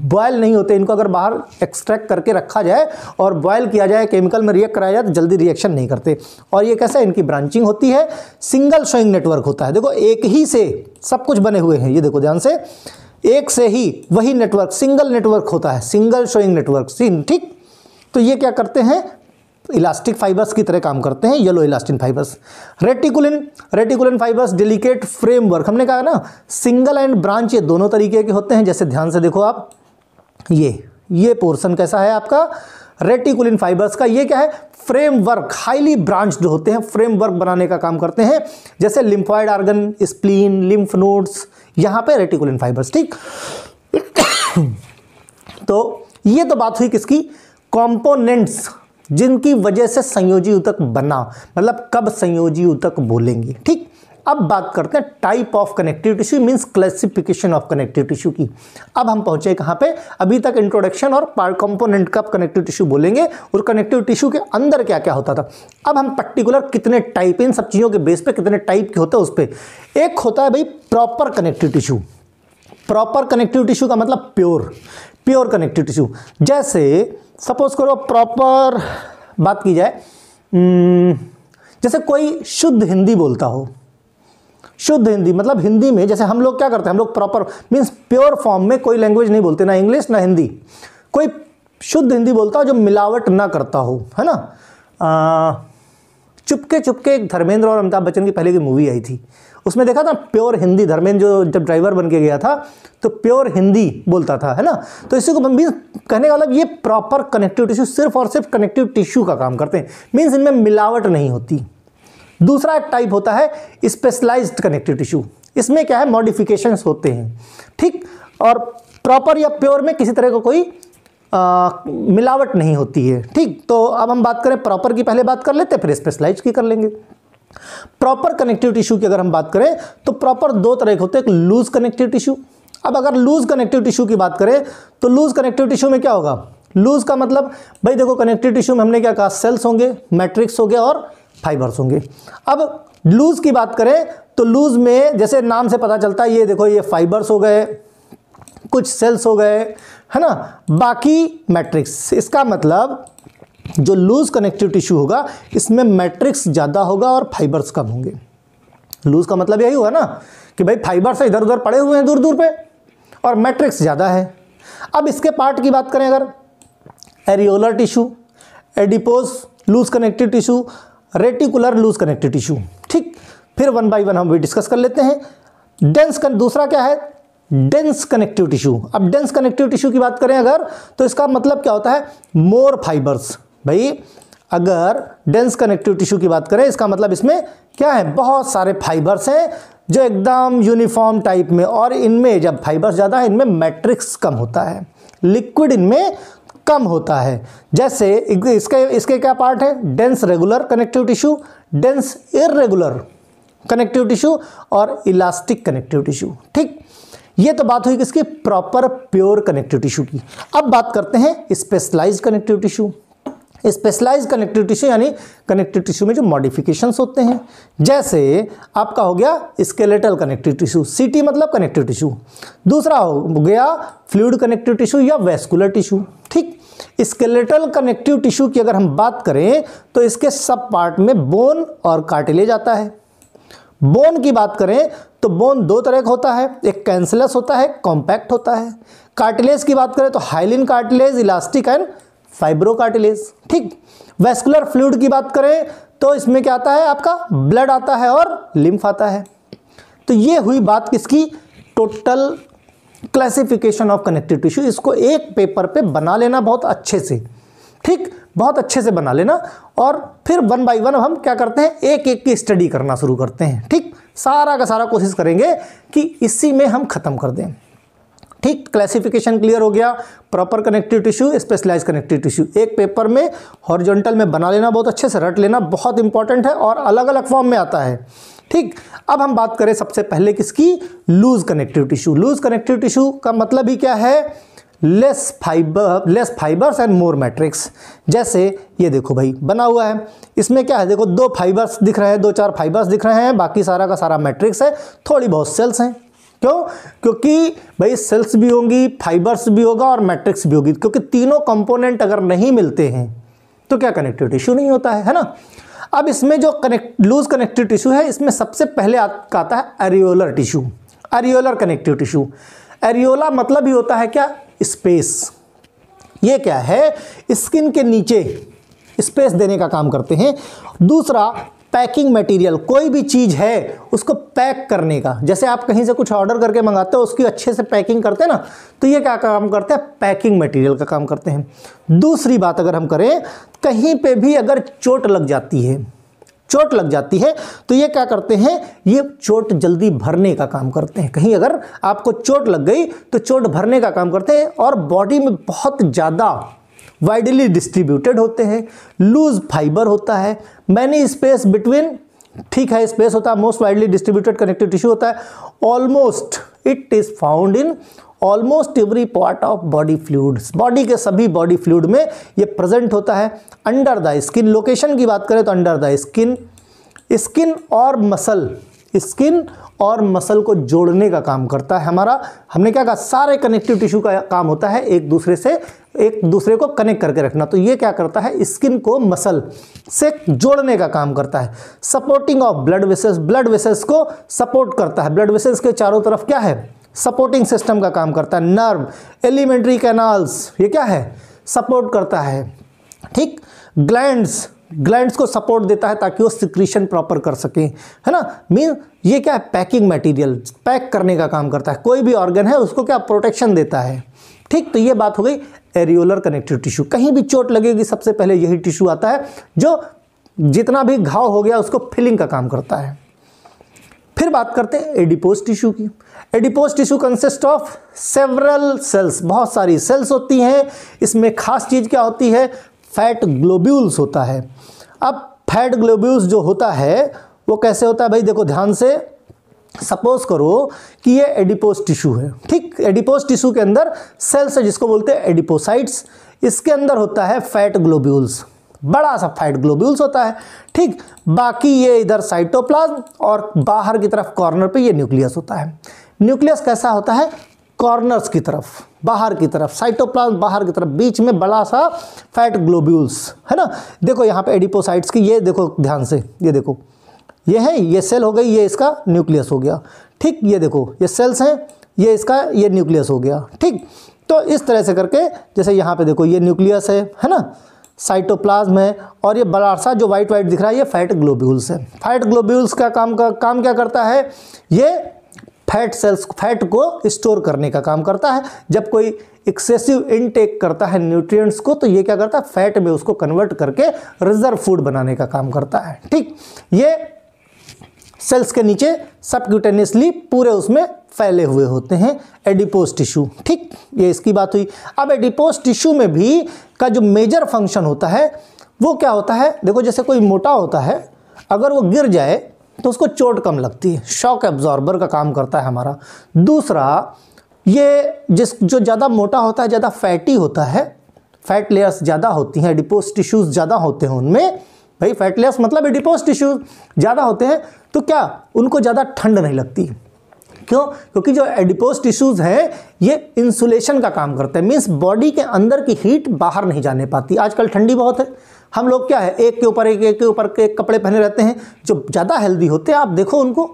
बॉयल नहीं होते। इनको अगर बाहर एक्सट्रैक्ट करके रखा जाए और बॉयल किया जाए, केमिकल में रिएक्ट कराया जाए तो जल्दी रिएक्शन नहीं करते। और ये कैसा है, इनकी ब्रांचिंग होती है, सिंगल शोइंग नेटवर्क होता है। देखो एक ही से सब कुछ बने हुए हैं, ये देखो ध्यान से, एक से ही वही नेटवर्क, सिंगल नेटवर्क होता है, सिंगल शोइंग नेटवर्क सीन, ठीक। तो ये क्या करते हैं, इलास्टिक फाइबर्स की तरह काम करते हैं, yellow elastic fibres. Reticulin reticulin fibres delicate framework, हमने कहा ना सिंगल एंड ब्रांच, ये दोनों तरीके के होते हैं। जैसे ध्यान से देखो आप, ये ये पोर्शन कैसा है आपका, रेटिकुलिन फाइबर्स का। ये क्या है, फ्रेमवर्क, हाईली ब्रांच्ड होते हैं, फ्रेमवर्क बनाने का काम करते हैं। जैसे lymphoid organ, spleen, lymph nodes, यहाँ पे रेटिकुलिन फाइबर्स, ठीक। तो ये तो बात हुई किसकी, कॉम्पोनेंट्स, जिनकी वजह से संयोजी ऊतक बना, मतलब कब संयोजी ऊतक बोलेंगे, ठीक। अब बात करते हैं type of connective tissue means classification of connective tissue की। अब हम पहुंचे कहाँ पे, अभी तक इंट्रोडक्शन और पार्ट कंपोनेंट का कनेक्टिव टिश्यू बोलेंगे और कनेक्टिव टिश्यू के अंदर क्या क्या होता था। अब हम पर्टिकुलर कितने टाइप, इन सब चीज़ों के बेस पे कितने टाइप के होते हैं उस पर। एक होता है भाई proper connective tissue. Proper connective tissue का मतलब प्योर प्योर कनेक्टिव टिश्यू। जैसे सपोज करो प्रॉपर बात की जाए, जैसे कोई शुद्ध हिंदी बोलता हो, शुद्ध हिंदी मतलब हिंदी में, जैसे हम लोग क्या करते हैं, हम लोग प्रॉपर मीन्स प्योर फॉर्म में कोई लैंग्वेज नहीं बोलते, ना इंग्लिश ना हिंदी। कोई शुद्ध हिंदी बोलता हो जो मिलावट ना करता हो, है ना। आ, चुपके चुपके एक धर्मेंद्र और अमिताभ बच्चन की पहले की मूवी आई थी, उसमें देखा था प्योर हिंदी, धर्मेंद्र जो जब ड्राइवर बन के गया था तो प्योर हिंदी बोलता था, है ना। तो इसी को मीन्स कहने का मतलब ये प्रॉपर कनेक्टिव टिश्यू सिर्फ और सिर्फ कनेक्टिव टिश्यू का काम करते हैं, मीन्स इनमें मिलावट नहीं होती। दूसरा टाइप होता है स्पेशलाइज्ड कनेक्टिव टिश्यू। इसमें क्या है, मॉडिफिकेशंस होते हैं, ठीक। और प्रॉपर या प्योर में किसी तरह का को कोई आ, मिलावट नहीं होती है, ठीक। तो अब हम बात करें प्रॉपर की, पहले बात कर लेते फिर स्पेशलाइज्ड की कर लेंगे। प्रॉपर कनेक्टिव टिश्यू की अगर हम बात करें तो प्रॉपर दो तरह के होते हैं, एक लूज कनेक्टिव टिश्यू। अब अगर लूज कनेक्टिव टिश्यू की बात करें तो लूज कनेक्टिव टिश्यू में क्या होगा, लूज का मतलब भाई देखो कनेक्टिव टिश्यू में हमने क्या कहा, सेल्स होंगे, मैट्रिक्स हो गया और फाइबर्स होंगे। अब लूज की बात करें तो लूज में जैसे नाम से पता चलता है, ये देखो ये फाइबर्स हो गए, कुछ सेल्स हो गए, है ना, बाकी मैट्रिक्स। इसका मतलब जो लूज कनेक्टिव टिश्यू होगा इसमें मैट्रिक्स ज़्यादा होगा और फाइबर्स कम होंगे। लूज का मतलब यही हुआ ना कि भाई फाइबर्स इधर उधर पड़े हुए हैं दूर दूर पे और मैट्रिक्स ज़्यादा है। अब इसके पार्ट की बात करें, अगर areolar tissue, adipose loose connective tissue, reticular loose connective tissue, ठीक। फिर वन बाय वन हम भी डिस्कस कर लेते हैं। डेंस का दूसरा क्या है, डेंस कनेक्टिव टिश्यू। अब डेंस कनेक्टिव टिश्यू की बात करें अगर तो इसका मतलब क्या होता है, मोर फाइबर्स। भाई अगर डेंस कनेक्टिव टिश्यू की बात करें इसका मतलब इसमें क्या है, बहुत सारे फाइबर्स हैं जो एकदम यूनिफॉर्म टाइप में, और इनमें जब फाइबर्स ज़्यादा है इनमें मैट्रिक्स कम होता है, लिक्विड इनमें कम होता है। जैसे इसके इसके क्या पार्ट है, dense regular connective tissue, dense irregular connective tissue और इलास्टिक कनेक्टिव टिश्यू, ठीक। ये तो बात हुई किसकी, प्रॉपर प्योर कनेक्टिव टिश्यू की। अब बात करते हैं specialised connective tissue. Specialised connective tissue यानी कनेक्टिव टिश्यू में जो मॉडिफिकेशंस होते हैं, जैसे आपका हो गया स्केलेटल कनेक्टिव टिश्यू, सीटी मतलब कनेक्टिव टिश्यू। दूसरा हो गया फ्लूइड कनेक्टिव टिश्यू या वैस्कुलर टिश्यू, ठीक। स्केलेटल कनेक्टिव टिश्यू की अगर हम बात करें तो इसके सब पार्ट में बोन और कार्टिलेज आता है। बोन की बात करें तो बोन दो तरह का होता है, एक कैंसिलस होता है, कॉम्पैक्ट होता है। कार्टिलेज की बात करें तो hyaline cartilage, elastic and fibro cartilage, ठीक। वैस्कुलर फ्लूइड की बात करें तो इसमें क्या आता है, आपका ब्लड आता है और लिम्फ आता है। तो ये हुई बात किसकी, total classification of connective tissue. इसको एक पेपर पे बना लेना बहुत अच्छे से, ठीक, बहुत अच्छे से बना लेना। और फिर वन बाय वन हम क्या करते हैं, एक एक की स्टडी करना शुरू करते हैं, ठीक। सारा का सारा कोशिश करेंगे कि इसी में हम ख़त्म कर दें, ठीक। क्लासिफिकेशन क्लियर हो गया, proper connective tissue, specialised connective tissue, एक पेपर में हॉरिजॉन्टल में बना लेना, बहुत अच्छे से रट लेना, बहुत इंपॉर्टेंट है और अलग अलग फॉर्म में आता है, ठीक। अब हम बात करें सबसे पहले किसकी, loose connective tissue. Loose connective tissue का मतलब ही क्या है, less fibre, less fibres and more matrix. जैसे ये देखो भाई बना हुआ है, इसमें क्या है, देखो दो फाइबर्स दिख रहे हैं, दो चार फाइबर्स दिख रहे हैं, बाकी सारा का सारा मैट्रिक्स है, थोड़ी बहुत सेल्स हैं। क्यों, क्योंकि भाई सेल्स भी होंगी, फाइबर्स भी होगा और मैट्रिक्स भी होगी, क्योंकि तीनों कंपोनेंट अगर नहीं मिलते हैं तो क्या कनेक्टिव टिश्यू नहीं होता है, है ना। अब इसमें जो कनेक्ट लूज कनेक्टिव टिश्यू है इसमें सबसे पहले आपका आता है areolar tissue, areolar connective tissue. Areola मतलब ही होता है क्या, स्पेस। ये क्या है, स्किन के नीचे स्पेस देने का काम करते हैं। दूसरा पैकिंग मटेरियल, कोई भी चीज़ है उसको पैक करने का, जैसे आप कहीं से कुछ ऑर्डर करके मंगाते हो उसकी अच्छे से पैकिंग करते हैं ना, तो ये क्या काम करते हैं, पैकिंग मटेरियल का काम करते हैं। दूसरी बात अगर हम करें, कहीं पे भी अगर चोट लग जाती है, चोट लग जाती है तो ये क्या करते हैं, ये चोट जल्दी भरने का काम करते हैं। कहीं अगर आपको चोट लग गई तो चोट भरने का काम करते हैं और बॉडी में बहुत ज़्यादा वाइडली डिस्ट्रीब्यूटेड होते हैं। लूज फाइबर होता है, मैनी स्पेस बिटवीन ठीक है, स्पेस होता है, most widely distributed connective tissue होता है, almost it is found in almost every part of body fluids, body के सभी बॉडी फ्लूइड में ये प्रेजेंट होता है। अंडर द स्किन, लोकेशन की बात करें तो अंडर द स्किन, स्किन और मसल, स्किन और मसल को जोड़ने का काम करता है हमारा। हमने क्या कहा, सारे कनेक्टिव टिश्यू का काम होता है एक दूसरे से, एक दूसरे को कनेक्ट करके रखना। तो ये क्या करता है, स्किन को मसल से जोड़ने का काम करता है। Supporting of blood vessels, blood vessels को सपोर्ट करता है, ब्लड वेसल्स के चारों तरफ क्या है, सपोर्टिंग सिस्टम का काम करता है। नर्व, एलिमेंट्री कैनाल्स, ये क्या है, सपोर्ट करता है। ठीक, ग्लैंड्स, ग्लैंड्स को सपोर्ट देता है ताकि वो सिक्रीशन प्रॉपर कर सकें, है ना। मीन ये क्या है, पैकिंग मटेरियल, पैक करने का काम करता है। कोई भी ऑर्गन है उसको क्या, प्रोटेक्शन देता है। ठीक, तो ये बात हो गई एरियोलर कनेक्टिव टिश्यू। कहीं भी चोट लगेगी सबसे पहले यही टिश्यू आता है जो जितना भी घाव हो गया उसको फिलिंग का काम करता है। फिर बात करते हैं एडिपोज टिश्यू की। Adipose tissue consist of several cells, बहुत सारी सेल्स होती हैं। इसमें खास चीज़ क्या होती है, फैट ग्लोब्यूल्स होता है। अब फैट ग्लोब्यूल्स जो होता है वो कैसे होता है भाई, देखो ध्यान से। सपोज करो कि ये एडिपोज टिश्यू है, ठीक। एडिपोज टिश्यू के अंदर सेल्स है जिसको बोलते हैं एडिपोसाइट्स, इसके अंदर होता है फैट ग्लोब्यूल्स, बड़ा सा फैट ग्लोब्यूल्स होता है। ठीक, बाकी ये इधर साइटोप्लाज्म और बाहर की तरफ कॉर्नर पे ये न्यूक्लियस होता है। न्यूक्लियस कैसा होता है, कॉर्नर्स की तरफ, बाहर की तरफ, साइटोप्लाज्म बाहर की तरफ, बीच में बड़ा सा फैट ग्लोब्यूल्स, है ना। देखो यहाँ पे एडिपोसाइट्स की, ये देखो ध्यान से, ये देखो ये है, ये सेल हो गई, ये इसका न्यूक्लियस हो गया। ठीक, ये देखो ये सेल्स हैं, ये इसका ये न्यूक्लियस हो गया। ठीक, तो इस तरह से करके, जैसे यहाँ पे देखो ये न्यूक्लियस है, है ना, साइटोप्लाज्म है, और ये बड़ा सा जो वाइट वाइट दिख रहा है ये फैट ग्लोब्यूल्स है। फैट ग्लोब्यूल्स का काम का काम क्या करता है, ये फैट सेल्स, फैट को स्टोर करने का काम करता है। जब कोई एक्सेसिव इनटेक करता है न्यूट्रिएंट्स को तो ये क्या करता है, फैट में उसको कन्वर्ट करके रिजर्व फूड बनाने का काम करता है। ठीक, ये सेल्स के नीचे सबक्यूटेनियसली पूरे उसमें फैले हुए होते हैं एडिपोज टिश्यू। ठीक, ये इसकी बात हुई। अब एडिपोज टिश्यू में भी का जो मेजर फंक्शन होता है वो क्या होता है, देखो जैसे कोई मोटा होता है, अगर वो गिर जाए तो उसको चोट कम लगती है, शॉक एब्जॉर्बर का काम करता है हमारा। दूसरा, ये जिस जो ज़्यादा मोटा होता है, ज़्यादा फैटी होता है, फैट लेयर्स ज़्यादा होती हैं, एडिपोज टिश्यूज़ ज़्यादा होते हैं उनमें, भाई फैट लेयर्स मतलब एडिपोज टिश्यूज़ ज़्यादा होते हैं, तो क्या उनको ज़्यादा ठंड नहीं लगती। क्यों, क्योंकि जो एडिपोज टिश्यूज़ हैं ये इंसुलेशन का काम करते हैं, मीन्स बॉडी के अंदर की हीट बाहर नहीं जाने पाती। आजकल ठंडी बहुत है, हम लोग क्या है एक के ऊपर एक एक के ऊपर के कपड़े पहने रहते हैं। जो ज़्यादा हेल्दी होते हैं आप देखो उनको,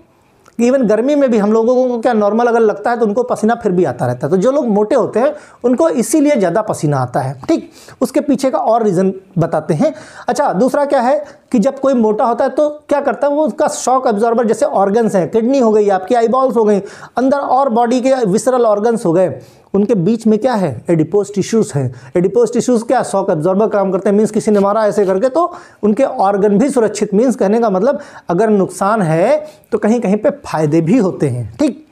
इवन गर्मी में भी हम लोगों को क्या नॉर्मल अगर लगता है तो उनको पसीना फिर भी आता रहता है। तो जो लोग मोटे होते हैं उनको इसीलिए ज़्यादा पसीना आता है। ठीक, उसके पीछे का और रीज़न बताते हैं। अच्छा, दूसरा क्या है कि जब कोई मोटा होता है तो क्या करता है वो, उसका शॉक एब्जॉर्बर, जैसे ऑर्गन्स हैं, किडनी हो गई आपकी, आईबॉल्स हो गई, अंदर और बॉडी के विसरल ऑर्गन्स हो गए, उनके बीच में क्या है एडिपोज टिश्यूज़ हैं। एडिपोज टिश्यूज़ क्या शॉक एब्जॉर्बर काम करते हैं, मीन्स किसी ने मारा ऐसे करके तो उनके ऑर्गन भी सुरक्षित, मीन्स कहने का मतलब अगर नुकसान है तो कहीं कहीं पे फायदे भी होते हैं। ठीक,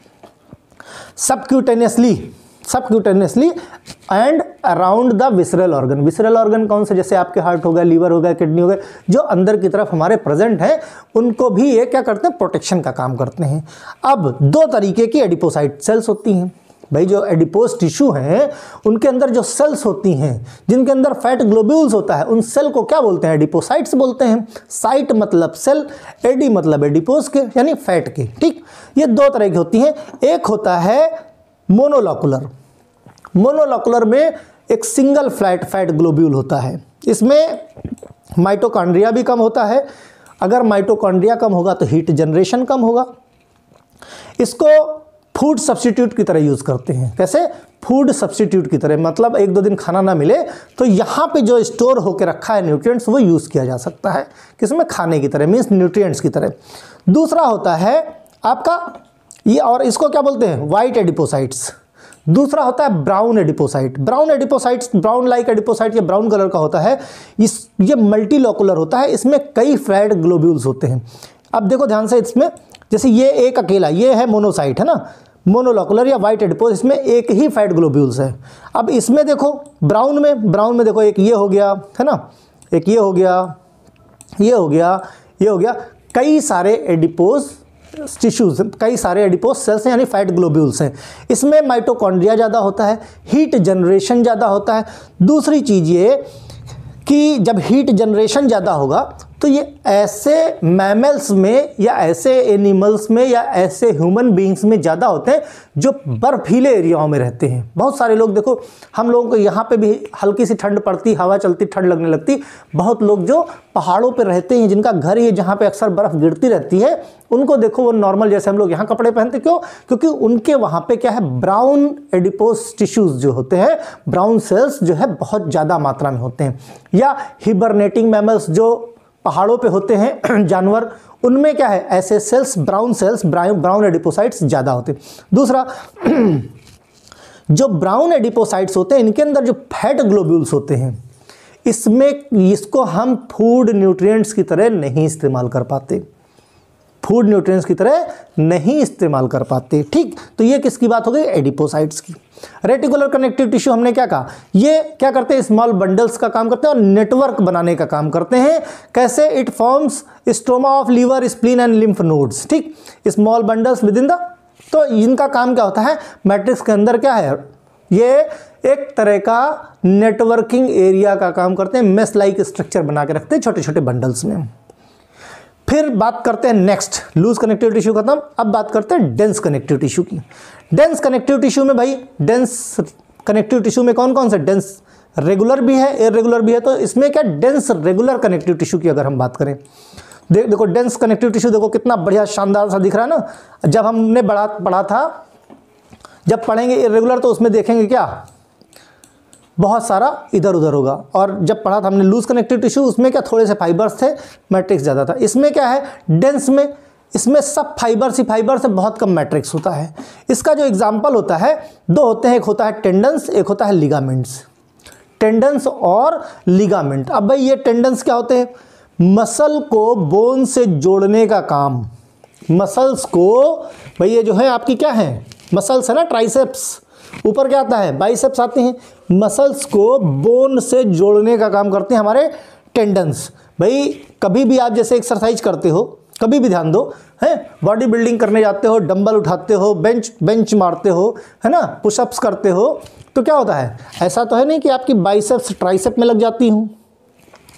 subcutaneously subcutaneously and around the visceral organ. Visceral organ कौन से, जैसे आपके हार्ट हो गया, लीवर हो गया, किडनी हो गए, जो अंदर की तरफ हमारे प्रेजेंट हैं उनको भी ये क्या करते हैं, प्रोटेक्शन का काम करते हैं। अब दो तरीके की एडिपोसाइट सेल्स होती हैं भाई, जो एडिपोज टिश्यू हैं उनके अंदर जो सेल्स होती हैं जिनके अंदर फैट ग्लोब्यूल्स होता है, उन सेल को क्या बोलते हैं, एडिपोसाइट्स बोलते हैं। साइट मतलब सेल, एडी मतलब एडिपोज के यानी फैट के। ठीक, ये दो तरह की होती हैं। एक होता है मोनोलॉकुलर, मोनोलॉकुलर में एक सिंगल फ्लैट फैट ग्लोब्यूल होता है, इसमें माइटोकॉन्ड्रिया भी कम होता है। अगर माइटोकॉन्ड्रिया कम होगा तो हीट जनरेशन कम होगा। इसको फूड सब्स्टिट्यूट की तरह यूज़ करते हैं। कैसे, फूड सब्स्टिट्यूट की तरह, मतलब एक दो दिन खाना ना मिले तो यहाँ पे जो स्टोर होकर रखा है न्यूट्रिएंट्स वो यूज़ किया जा सकता है किसमें, खाने की तरह, मीन्स न्यूट्रिएंट्स की तरह। दूसरा होता है आपका ये, और इसको क्या बोलते हैं, वाइट एडिपोसाइट्स। दूसरा होता है brown adipocyte, brown adipocytes, brown like adipocyte, ये ब्राउन कलर का होता है। इस ये मल्टीलॉकुलर होता है, इसमें कई फ्लैट ग्लोब्यूल्स होते हैं। अब देखो ध्यान से, इसमें जैसे ये एक अकेला, ये है मोनोसाइट, है ना, मोनोलॉकुलर या वाइट एडिपोज, इसमें एक ही फैट ग्लोब्यूल्स है। अब इसमें देखो ब्राउन में, ब्राउन में देखो एक ये हो गया, है ना, एक ये हो गया, ये हो गया, ये हो गया, कई सारे एडिपोज टिश्यूज, कई सारे एडिपोज सेल्स हैं यानी फैट ग्लोब्यूल्स हैं। इसमें माइटोकॉन्ड्रिया ज़्यादा होता है, हीट जनरेशन ज़्यादा होता है। दूसरी चीज़ ये कि जब हीट जनरेशन ज़्यादा होगा तो ये ऐसे मैमल्स में या ऐसे एनिमल्स में या ऐसे ह्यूमन बीइंग्स में ज़्यादा होते हैं जो बर्फीले एरियाओं में रहते हैं। बहुत सारे लोग देखो, हम लोगों को यहाँ पे भी हल्की सी ठंड पड़ती, हवा चलती, ठंड लगने लगती। बहुत लोग जो पहाड़ों पे रहते हैं, जिनका घर ही जहाँ पे अक्सर बर्फ़ गिरती रहती है, उनको देखो वो नॉर्मल जैसे हम लोग यहाँ कपड़े पहनते, क्यों? क्योंकि उनके वहाँ पे क्या है, ब्राउन एडिपोज टिश्यूज़ जो होते हैं, ब्राउन सेल्स जो है बहुत ज़्यादा मात्रा में होते हैं। या हिबरनेटिंग मैमल्स जो पहाड़ों पे होते हैं जानवर, उनमें क्या है, ऐसे cells, brown cells, brown adipocytes ज़्यादा होते हैं। दूसरा, जो ब्राउन एडिपोसाइट्स होते हैं, इनके अंदर जो फैट ग्लोब्यूल्स होते हैं, इसमें इसको हम फूड न्यूट्रिएंट्स की तरह नहीं इस्तेमाल कर पाते, फूड न्यूट्रिएंट्स की तरह नहीं इस्तेमाल कर पाते। ठीक, तो ये किसकी बात हो गई, एडिपोसाइट्स की। रेटिकुलर कनेक्टिव टिश्यू हमने क्या कहा, ये क्या करते हैं, स्मॉल बंडल्स का काम करते हैं और नेटवर्क बनाने का काम करते हैं। कैसे, it forms stroma of liver, spleen and lymph nodes. ठीक, small bundles within the, तो इनका काम क्या होता है, मैट्रिक्स के अंदर क्या है, ये एक तरह का नेटवर्किंग एरिया का काम करते हैं, मेस लाइक स्ट्रक्चर बना के रखते हैं छोटे छोटे बंडल्स में। फिर बात करते हैं नेक्स्ट, लूज कनेक्टिव टिश्यू खत्म, अब बात करते हैं डेंस कनेक्टिव टिश्यू की। डेंस कनेक्टिव टिश्यू में भाई, डेंस कनेक्टिव टिश्यू में कौन कौन से, डेंस रेगुलर भी है, इरेगुलर भी है। तो इसमें क्या, डेंस रेगुलर कनेक्टिव टिश्यू की अगर हम बात करें, देख देखो डेंस कनेक्टिव टिश्यू, देखो कितना बढ़िया शानदार सा दिख रहा है ना। जब हमने बड़ा पढ़ा था, जब पढ़ेंगे इरेगुलर तो उसमें देखेंगे क्या, बहुत सारा इधर उधर होगा। और जब पढ़ा था हमने लूज कनेक्टिव टिश्यू, उसमें क्या थोड़े से फाइबर्स थे, मैट्रिक्स ज़्यादा था। इसमें क्या है, डेंस में, इसमें सब फाइबर्स ही फाइबर्स है, बहुत कम मैट्रिक्स होता है। इसका जो एग्जाम्पल होता है दो होते हैं, एक होता है टेंडन्स, एक होता है लिगामेंट्स। टेंडन्स और लिगामेंट। अब भाई ये टेंडन्स क्या होते हैं, मसल को बोन से जोड़ने का काम, मसल्स को, भाई ये जो है आपकी क्या है, मसल्स है ना, ट्राइसेप्स, ऊपर क्या आता है, बाइसेप्स आते हैं। मसल्स को बोन से जोड़ने का काम करते हैं हमारे टेंडन्स। भाई कभी भी आप जैसे एक्सरसाइज करते हो, कभी भी ध्यान दो, है बॉडी बिल्डिंग करने जाते हो, डंबल उठाते हो, बेंच बेंच मारते हो, है ना, पुशअप्स करते हो, तो क्या होता है, ऐसा तो है नहीं कि आपकी बाइसेप्स ट्राइसेप में लग जाती हूँ,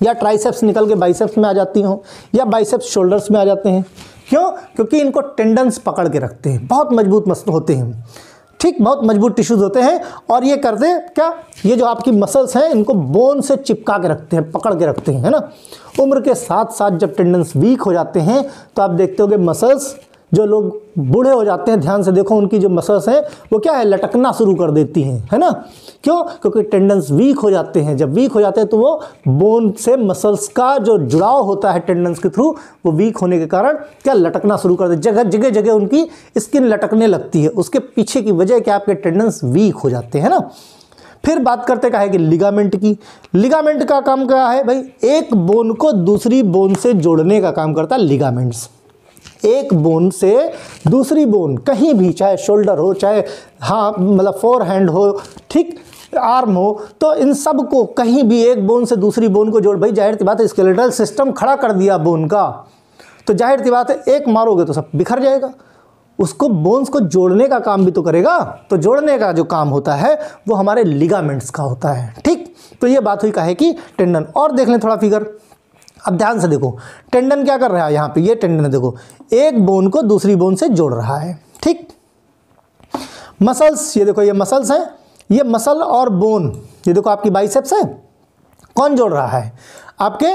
या ट्राइसेप्स निकल के बाइसेप्स में आ जाती हूँ, या बाइसेप्स शोल्डर्स में आ जाते हैं। क्यों? क्योंकि इनको टेंडन्स पकड़ के रखते हैं, बहुत मजबूत मसल होते हैं। ठीक, बहुत मजबूत टिश्यूज होते हैं और ये करते क्या, ये जो आपकी मसल्स हैं इनको बोन से चिपका के रखते हैं, पकड़ के रखते हैं, है ना। उम्र के साथ साथ जब टेंडन्स वीक हो जाते हैं तो आप देखते हो कि मसल्स, जो लोग बूढ़े हो जाते हैं, ध्यान से देखो उनकी जो मसल्स हैं वो क्या है, लटकना शुरू कर देती हैं, है ना। क्यों? क्योंकि टेंडन्स वीक हो जाते हैं। जब वीक हो जाते हैं तो वो बोन से मसल्स का जो जुड़ाव होता है टेंडन्स के थ्रू, वो वीक होने के कारण क्या, लटकना शुरू कर देते, जगह जगह जगह उनकी स्किन लटकने लगती है। उसके पीछे की वजह क्या, आपके टेंडन्स वीक हो जाते हैं ना। फिर बात करते क्या है कि लिगामेंट की। लिगामेंट का काम क्या है भाई, एक बोन को दूसरी बोन से जोड़ने का काम करता है लिगामेंट्स। एक बोन से दूसरी बोन, कहीं भी, चाहे शोल्डर हो, चाहे हाँ मतलब फोर हैंड हो, ठीक, आर्म हो, तो इन सब को कहीं भी एक बोन से दूसरी बोन को जोड़, भाई जाहिर सी बात है स्केलेटल सिस्टम खड़ा कर दिया बोन का, तो जाहिर सी बात है एक मारोगे तो सब बिखर जाएगा। उसको, बोन्स को जोड़ने का काम भी तो करेगा, तो जोड़ने का जो काम होता है वो हमारे लिगामेंट्स का होता है। ठीक, तो ये बात हुई कहे कि टेंडन। और देख लें थोड़ा फिगर, अब ध्यान से देखो टेंडन क्या कर रहा है, यहाँ पे ये टेंडन देखो, एक बोन को दूसरी बोन से जोड़ रहा है। ठीक, मसल्स, ये देखो ये मसल्स हैं, ये मसल और बोन, ये देखो आपकी बाइसेप्स है, कौन जोड़ रहा है, आपके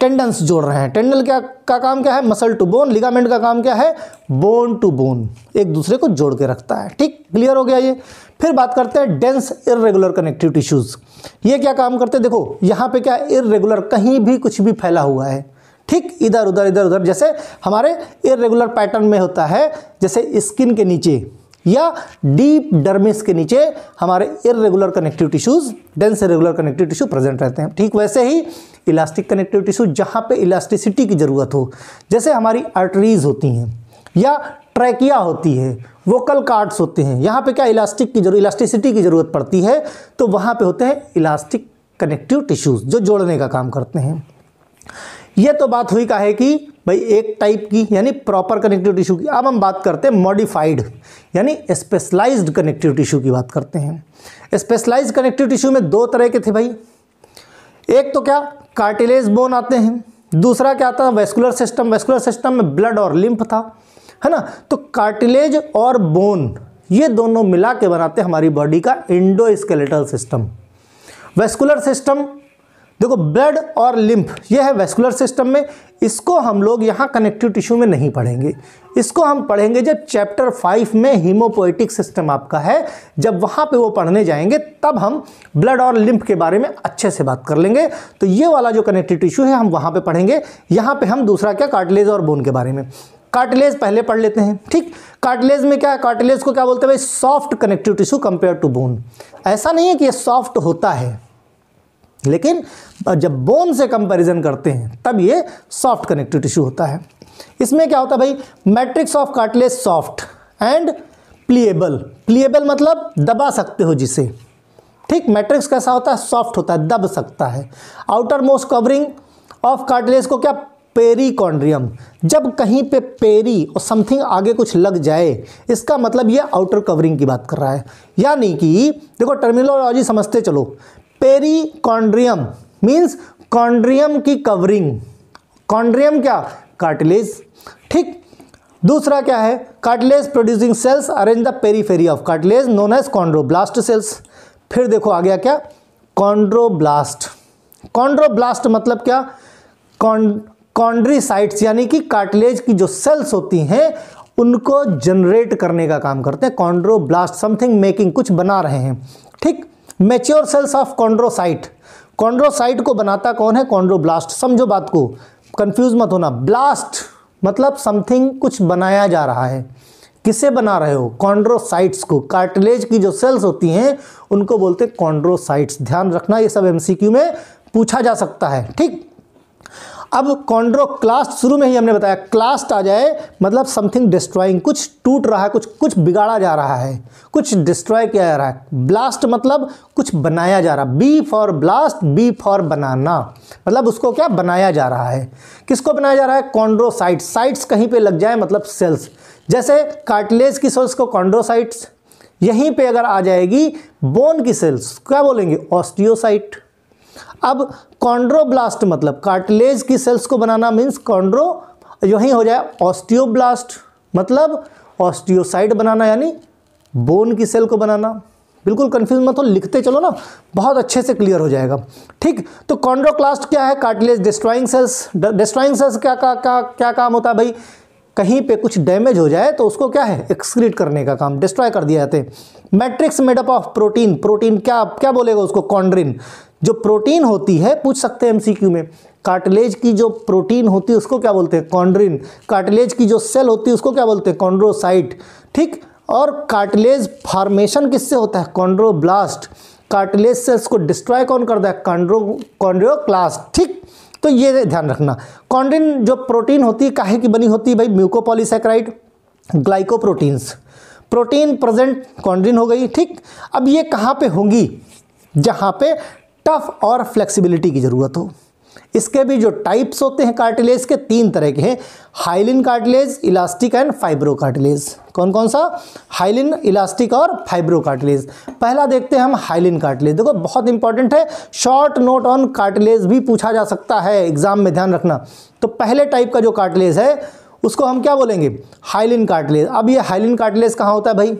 टेंडन्स जोड़ रहे हैं। टेंडन क्या का काम क्या है, मसल टू बोन। लिगामेंट का काम क्या है, बोन टू बोन, एक दूसरे को जोड़ के रखता है। ठीक, क्लियर हो गया ये। फिर बात करते हैं डेंस इरेगुलर कनेक्टिव टिश्यूज। ये क्या काम करते हैं, देखो यहाँ पे क्या है, इरेगुलर, कहीं भी कुछ भी फैला हुआ है। ठीक, इधर उधर इधर उधर, जैसे हमारे इरेगुलर पैटर्न में होता है, जैसे स्किन के नीचे या डीप डर्मिस के नीचे हमारे irregular connective tissues, dense irregular connective tissue present रहते हैं। ठीक, वैसे ही इलास्टिक कनेक्टिव टिश्यू, जहाँ पे इलास्टिसिटी की ज़रूरत हो, जैसे हमारी आर्टरीज होती हैं या ट्रैकिया होती है, वोकल कार्ड्स होते हैं, यहाँ पे क्या इलास्टिक की जरूरत, इलास्टिसिटी की ज़रूरत पड़ती है, तो वहाँ पे होते हैं इलास्टिक कनेक्टिव टिश्यूज़ जो जोड़ने का काम करते हैं। ये तो बात हुई काहे कि भाई एक टाइप की यानी प्रॉपर कनेक्टिव टिश्यू की। अब हम बात करते हैं मॉडिफाइड यानी स्पेशलाइज्ड कनेक्टिव टिश्यू की बात करते हैं। स्पेशलाइज्ड कनेक्टिव टिश्यू में दो तरह के थे भाई, एक तो क्या कार्टिलेज बोन आते हैं, दूसरा क्या आता है वैस्कुलर सिस्टम। वैस्कुलर सिस्टम में ब्लड और लिम्फ था, है ना। तो कार्टिलेज और बोन ये दोनों मिला के बनाते हमारी बॉडी का इंडोस्केलेटल सिस्टम। वैस्कुलर सिस्टम देखो, ब्लड और लिम्फ ये है वैस्कुलर सिस्टम में, इसको हम लोग यहाँ कनेक्टिव टिश्यू में नहीं पढ़ेंगे, इसको हम पढ़ेंगे जब चैप्टर फाइव में हीमोपोएटिक सिस्टम आपका है, जब वहाँ पे वो पढ़ने जाएंगे तब हम ब्लड और लिम्फ के बारे में अच्छे से बात कर लेंगे। तो ये वाला जो कनेक्टिव टिश्यू है हम वहाँ पे पढ़ेंगे, यहाँ पे हम दूसरा क्या कार्टिलेज और बोन के बारे में। कार्टिलेज पहले पढ़ लेते हैं, ठीक। कार्टिलेज में क्या है, कार्टिलेज को क्या बोलते हैं भाई, soft connective tissue compare to bone. ऐसा नहीं है कि ये सॉफ्ट होता है, लेकिन जब बोन से कंपैरिजन करते हैं तब ये सॉफ्ट कनेक्टिव टिश्यू होता है। इसमें क्या होता है भाई, matrix of cartilage soft and pliable. Pliable मतलब दबा सकते हो जिसे, ठीक। मैट्रिक्स कैसा होता है, सॉफ्ट होता है, दब सकता है। Outermost covering of cartilage को क्या, पेरिकॉन्ड्रियम। जब कहीं पे पेरी और समथिंग आगे कुछ लग जाए, इसका मतलब ये आउटर कवरिंग की बात कर रहा है। यानी कि देखो टर्मिनोलॉजी समझते चलो, पेरिकॉन्ड्रियम मीन्स कॉन्ड्रियम की कवरिंग। कॉन्ड्रियम क्या, कार्टिलेज, ठीक। दूसरा क्या है, cartilage producing cells arrange the periphery of cartilage known as chondroblast cells. फिर देखो आ गया क्या, कॉन्ड्रोब्लास्ट। कॉन्ड्रोब्लास्ट मतलब क्या, कॉन्ड्रोसाइट्स यानी कि कार्टिलेज की जो सेल्स होती हैं उनको जनरेट करने का काम करते हैं। कॉन्ड्रोब्लास्ट समथिंग मेकिंग, कुछ बना रहे हैं, ठीक। Mature cells of chondrocyte. Chondrocyte को बनाता कौन है, कॉन्ड्रोब्लास्ट। समझो बात को, कंफ्यूज मत होना। ब्लास्ट मतलब समथिंग, कुछ बनाया जा रहा है। किसे बना रहे हो, कॉन्ड्रोसाइट्स को। कार्टिलेज की जो सेल्स होती हैं उनको बोलते हैं कॉन्ड्रोसाइट्स। ध्यान रखना, ये सब एमसीक्यू में पूछा जा सकता है, ठीक। अब कॉन्ड्रोक्लास्ट, शुरू में ही हमने बताया क्लास्ट आ जाए मतलब समथिंग डिस्ट्रॉइंग, कुछ टूट रहा है, कुछ कुछ बिगाड़ा जा रहा है, कुछ डिस्ट्रॉय किया जा रहा है। ब्लास्ट मतलब कुछ बनाया जा रहा है। B for blast, B for banana, मतलब उसको क्या बनाया जा रहा है। किसको बनाया जा रहा है, कॉन्ड्रोसाइट्स। साइट्स कहीं पे लग जाए मतलब सेल्स, जैसे कार्टिलेज की सेल्स को कॉन्ड्रोसाइट्स, यहीं पर अगर आ जाएगी बोन की सेल्स क्या बोलेंगे, ऑस्टियोसाइट। अब कॉन्ड्रोब्लास्ट मतलब कार्टिलेज की सेल्स को बनाना मीन्स कॉन्ड्रो, यहीं हो जाए ऑस्टियोब्लास्ट मतलब ऑस्टियोसाइट बनाना, यानी बोन की सेल को बनाना। बिल्कुल कंफ्यूज मत हो, लिखते चलो ना, बहुत अच्छे से क्लियर हो जाएगा, ठीक। तो कॉन्ड्रोक्लास्ट क्या है, cartilage destroying cells. Destroying cells क्या का, का, क्या काम होता है भाई, कहीं पे कुछ डैमेज हो जाए तो उसको क्या है, एक्सक्रीट करने का काम, डिस्ट्रॉय कर दिया जाते हैं। Matrix made up of protein. Protein क्या क्या बोलेगा उसको, कॉन्ड्रिन। जो प्रोटीन होती है, पूछ सकते हैं एमसीक्यू में, कार्टिलेज की जो प्रोटीन होती है उसको क्या बोलते हैं, कॉन्ड्रिन। कार्टिलेज की जो सेल होती है उसको क्या बोलते हैं, कॉन्ड्रोसाइट, ठीक। और कार्टिलेज फॉर्मेशन किससे होता है, कॉन्ड्रोब्लास्ट। कार्टिलेज सेल्स को डिस्ट्रॉय कौन करता है, कॉन्ड्रो कॉन्ड्रोक्लास्ट, ठीक। तो ये ध्यान रखना, कॉन्ड्रिन जो प्रोटीन होती है काहे की बनी होती है भाई, mucopolysaccharide, glycoproteins, protein present chondrin हो गई, ठीक। अब ये कहाँ पे होंगी, जहाँ पे टफ और फ्लेक्सिबिलिटी की ज़रूरत हो। इसके भी जो टाइप्स होते हैं कार्टिलेज के, तीन तरह के हैं, hyaline cartilage, elastic and fibro cartilage. कौन कौन सा, हाइलिन, इलास्टिक और फाइब्रो कार्टिलेज। पहला देखते हैं हम हाइलिन कार्टिलेज। देखो बहुत इंपॉर्टेंट है, शॉर्ट नोट ऑन कार्टिलेज भी पूछा जा सकता है एग्जाम में, ध्यान रखना। तो पहले टाइप का जो कार्टिलेज है उसको हम क्या बोलेंगे, हाइलिन कार्टिलेज। अब ये हाइलिन कार्टिलेज कहाँ होता है भाई,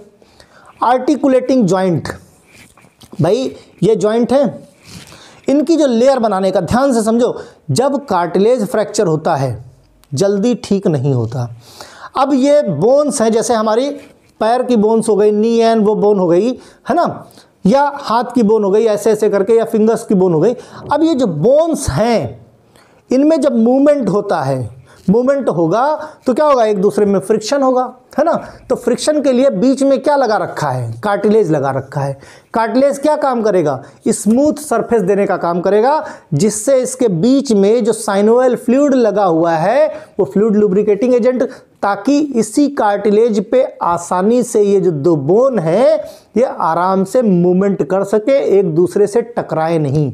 आर्टिकुलेटिंग ज्वाइंट। भाई ये ज्वाइंट है, इनकी जो लेयर बनाने का, ध्यान से समझो, जब कार्टिलेज फ्रैक्चर होता है जल्दी ठीक नहीं होता। अब ये बोन्स हैं, जैसे हमारी पैर की बोन्स हो गई, नी एंड वो बोन हो गई, है ना, या हाथ की बोन हो गई, ऐसे ऐसे करके, या फिंगर्स की बोन हो गई। अब ये जो बोन्स हैं इनमें जब मूवमेंट होता है, मूवमेंट होगा तो क्या होगा, एक दूसरे में फ्रिक्शन होगा, है ना। तो फ्रिक्शन के लिए बीच में क्या लगा रखा है, कार्टिलेज लगा रखा है। कार्टिलेज क्या काम करेगा, स्मूथ सरफेस देने का काम करेगा, जिससे इसके बीच में जो साइनोइल फ्लूइड लगा हुआ है वो फ्लूइड लुब्रिकेटिंग एजेंट, ताकि इसी कार्टिलेज पे आसानी से ये जो दो बोन है ये आराम से मूवमेंट कर सके, एक दूसरे से टकराए नहीं।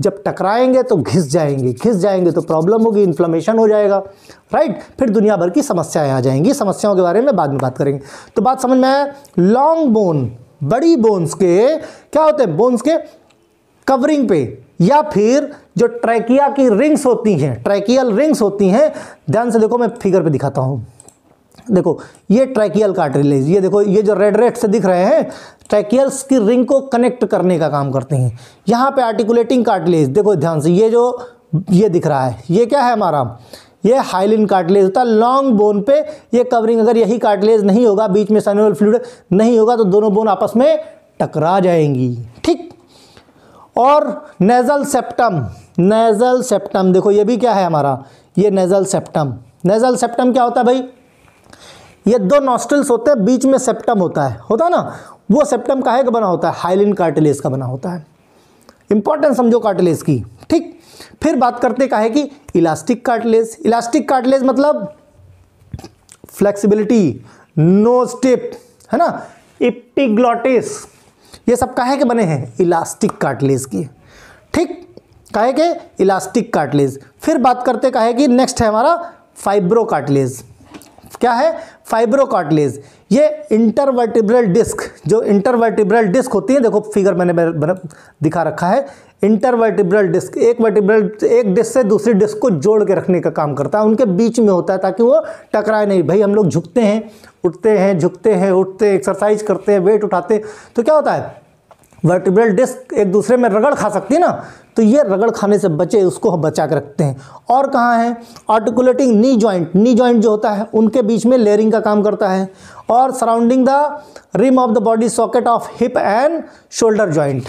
जब टकराएंगे तो घिस जाएंगे, घिस जाएंगे तो प्रॉब्लम होगी, इन्फ्लेमेशन हो जाएगा, राइट। फिर दुनिया भर की समस्याएं आ जाएंगी, समस्याओं के बारे में बाद में बात करेंगे। तो बात समझ में आया, लॉन्ग बोन, बड़ी बोन्स के क्या होते हैं, बोन्स के कवरिंग पे या फिर जो ट्रैकिया की रिंग्स होती हैं, ट्रैकियल रिंग्स होती हैं, ध्यान से देखो मैं फिगर पे दिखाता हूँ। देखो ये ट्रैकियल कार्टिलेज, ये देखो ये जो रेड रेड से दिख रहे हैं ट्रैकियल्स की रिंग को कनेक्ट करने का काम करते हैं। यहाँ पे आर्टिकुलेटिंग कार्टिलेज, देखो ध्यान से ये जो ये दिख रहा है ये क्या है हमारा, ये हाइलिन कार्टिलेज होता है। लॉन्ग बोन पे ये कवरिंग, अगर यही कार्टिलेज नहीं होगा, बीच में सैनुअल फ्लूइड नहीं होगा तो दोनों बोन आपस में टकरा जाएंगी, ठीक। और नेजल सेप्टम, नेजल सेप्टम देखो ये भी क्या है हमारा, ये नेजल सेप्टम। नेजल सेप्टम क्या होता है भाई, ये दो नॉस्ट्रल्स होते हैं, बीच में सेप्टम होता है, होता है ना। वो सेप्टम काहे का बना होता है, हाइलिन कार्टिलेज का बना होता है। इंपॉर्टेंट समझो कार्टिलेज की, ठीक। फिर बात करते काहे की, इलास्टिक कार्टिलेज। इलास्टिक कार्टिलेज मतलब फ्लेक्सिबिलिटी, नोज टिप, है ना, एपिग्लॉटिस, ये सब काहे के बने हैं, इलास्टिक कार्टिलेज के, ठीक, काहे के, इलास्टिक कार्टिलेज। फिर बात करते काहे की, नेक्स्ट है हमारा फाइब्रो कार्टिलेज। क्या है, फाइब्रो कार्टिलेज। ये इंटरवर्टिब्रल डिस्क, जो इंटरवर्टिब्रल डिस्क होती है, देखो फिगर मैंने दिखा रखा है, इंटरवर्टिब्रल डिस्क एक वर्टिब्रल एक डिस्क से दूसरी डिस्क को जोड़ के रखने का काम करता है, उनके बीच में होता है ताकि वो टकराए नहीं। भाई हम लोग झुकते हैं, उठते हैं, झुकते हैं, उठते हैं, एक्सरसाइज करते हैं, वेट उठाते हैं, तो क्या होता है, वर्टिब्रल डिस्क एक दूसरे में रगड़ खा सकती है ना, तो ये रगड़ खाने से बचे, उसको हम बचा के रखते हैं। और कहाँ है, articulating knee joint, knee joint जो होता है उनके बीच में लेयरिंग का काम करता है। और surrounding the rim of the body socket of hip and shoulder joint,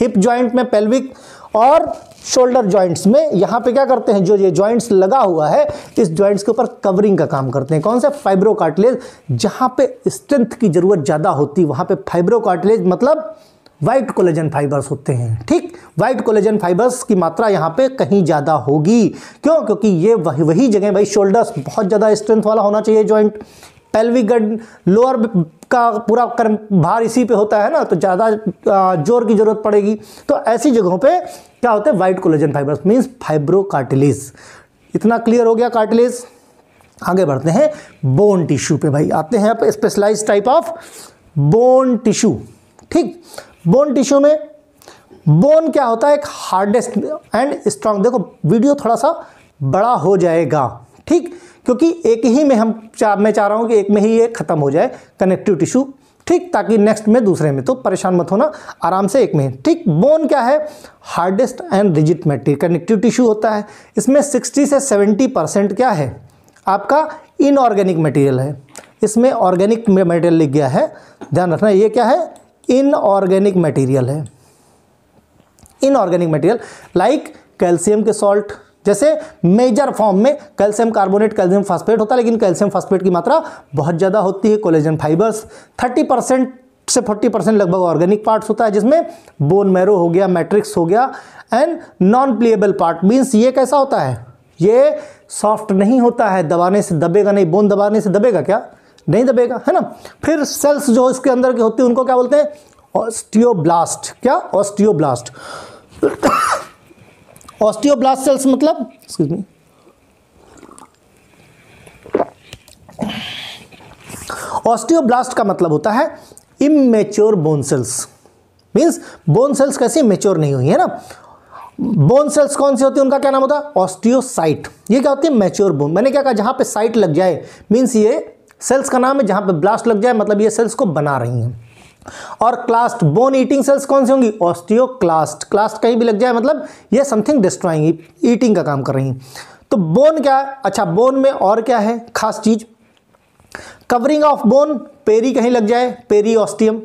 hip joint में, पेल्विक और शोल्डर जॉइंट्स में, यहाँ पे क्या करते हैं, जो ये जॉइंट्स लगा हुआ है इस जॉइंट्स के ऊपर कवरिंग का काम करते हैं। कौन सा, फाइब्रो कार्टिलेज। जहाँ पे स्ट्रेंथ की ज़रूरत ज़्यादा होती है वहाँ पे फाइब्रो कार्टिलेज, मतलब वाइट कोलेजन फाइबर्स होते हैं, ठीक। वाइट कोलेजन फाइबर्स की मात्रा यहाँ पे कहीं ज़्यादा होगी, क्यों, क्योंकि ये वही वही जगह, भाई शोल्डर्स बहुत ज़्यादा स्ट्रेंथ वाला होना चाहिए जॉइंट, पेल्विक गर्ड लोअर का पूरा भार इसी पे होता है ना, तो ज़्यादा जोर की ज़रूरत पड़ेगी, तो ऐसी जगहों पे क्या होते हैं, white collagen fibres, means fibro cartilage. इतना क्लियर हो गया कार्टिलेज। आगे बढ़ते हैं बोन टिश्यू पे, भाई आते हैं आप specialise type of bone tissue, ठीक। बोन टिश्यू में बोन क्या होता है, एक हार्डेस्ट एंड स्ट्रांग, देखो वीडियो थोड़ा सा बड़ा हो जाएगा, ठीक, क्योंकि एक ही में हम चाह मैं चाह रहा हूँ कि एक में ही ये खत्म हो जाए, कनेक्टिव टिश्यू, ठीक, ताकि नेक्स्ट में दूसरे में, तो परेशान मत होना, आराम से एक में, ठीक। बोन क्या है, hardest and rigid material, connective tissue होता है। इसमें सिक्सटी से सेवेंटी परसेंट क्या है, आपका इनऑर्गेनिक मटेरियल है, इसमें ऑर्गेनिक मटेरियल लिख गया है, ध्यान रखना, ये क्या है, इनऑर्गेनिक मटेरियल है, इनऑर्गेनिक मटेरियल लाइक कैल्शियम के सॉल्ट, जैसे मेजर फॉर्म में कैल्शियम कार्बोनेट, कैल्शियम फास्फेट होता है, लेकिन कैल्शियम फास्फेट की मात्रा बहुत ज़्यादा होती है। कोलेजन फाइबर्स तीस परसेंट से चालीस परसेंट लगभग ऑर्गेनिक पार्ट्स होता है, जिसमें बोन मैरो हो गया, मैट्रिक्स हो गया, and non pliable part, means ये कैसा होता है, ये सॉफ्ट नहीं होता है, दबाने से दबेगा नहीं, बोन दबाने से दबेगा क्या, नहीं दबेगा, है ना। फिर सेल्स जो इसके अंदर के होते हैं उनको क्या बोलते हैं, ऑस्टियोब्लास्ट, क्या, ऑस्टियोब्लास्ट, ऑस्टियोब्लास्ट सेल्स मतलब, एक्सक्यूज मी, ऑस्टियोब्लास्ट का मतलब होता है immature bone cells, means bone cells कैसे मैच्योर नहीं हुई है ना। बोन सेल्स कौन से होती है, उनका क्या नाम होता है, ऑस्टियोसाइट। ये क्या होती है, मैच्योर बोन। मैंने क्या कहा, जहां पे साइट लग जाए मींस ये सेल्स का नाम है, जहाँ पे ब्लास्ट लग जाए मतलब ये सेल्स को बना रही हैं। और क्लास्ट, बोन ईटिंग सेल्स कौन सी होंगी, ऑस्टियोक्लास्ट। क्लास्ट कहीं भी लग जाए मतलब ये समथिंग डिस्ट्रॉइंग, ईटिंग का काम कर रही हैं। तो बोन क्या है, अच्छा बोन में और क्या है खास चीज़, कवरिंग ऑफ बोन, पेरी कहीं लग जाए, पेरी ऑस्टियम,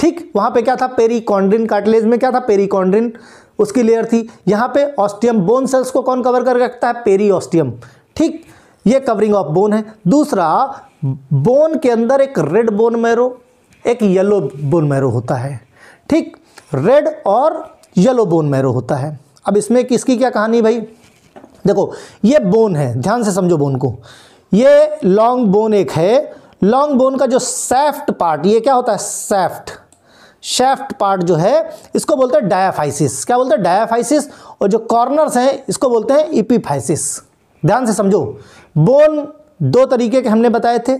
ठीक। वहाँ पे क्या था, पेरिकॉन्ड्रिन कार्टिलेज में क्या था, पेरिकॉन्ड्रिन उसकी लेयर थी। यहाँ पे ऑस्टियम, बोन सेल्स को कौन कवर करके रखता है, पेरीऑस्टियम, ठीक, ये कवरिंग ऑफ बोन है। दूसरा, बोन के अंदर एक रेड बोन मैरो, एक येलो बोन मैरो होता है, ठीक, रेड और येलो बोन मैरो होता है। अब इसमें किसकी क्या कहानी भाई, देखो ये बोन है, ध्यान से समझो बोन को, ये लॉन्ग बोन एक है, लॉन्ग बोन का जो सैफ्ट पार्ट, ये क्या होता है, सैफ्ट, शेफ्ट पार्ट जो है इसको बोलते हैं डायाफाइसिस। क्या बोलते हैं? डायाफाइसिस। और जो कॉर्नर्स हैं इसको बोलते हैं इपीफाइसिस। ध्यान से समझो, बोन दो तरीके के हमने बताए थे,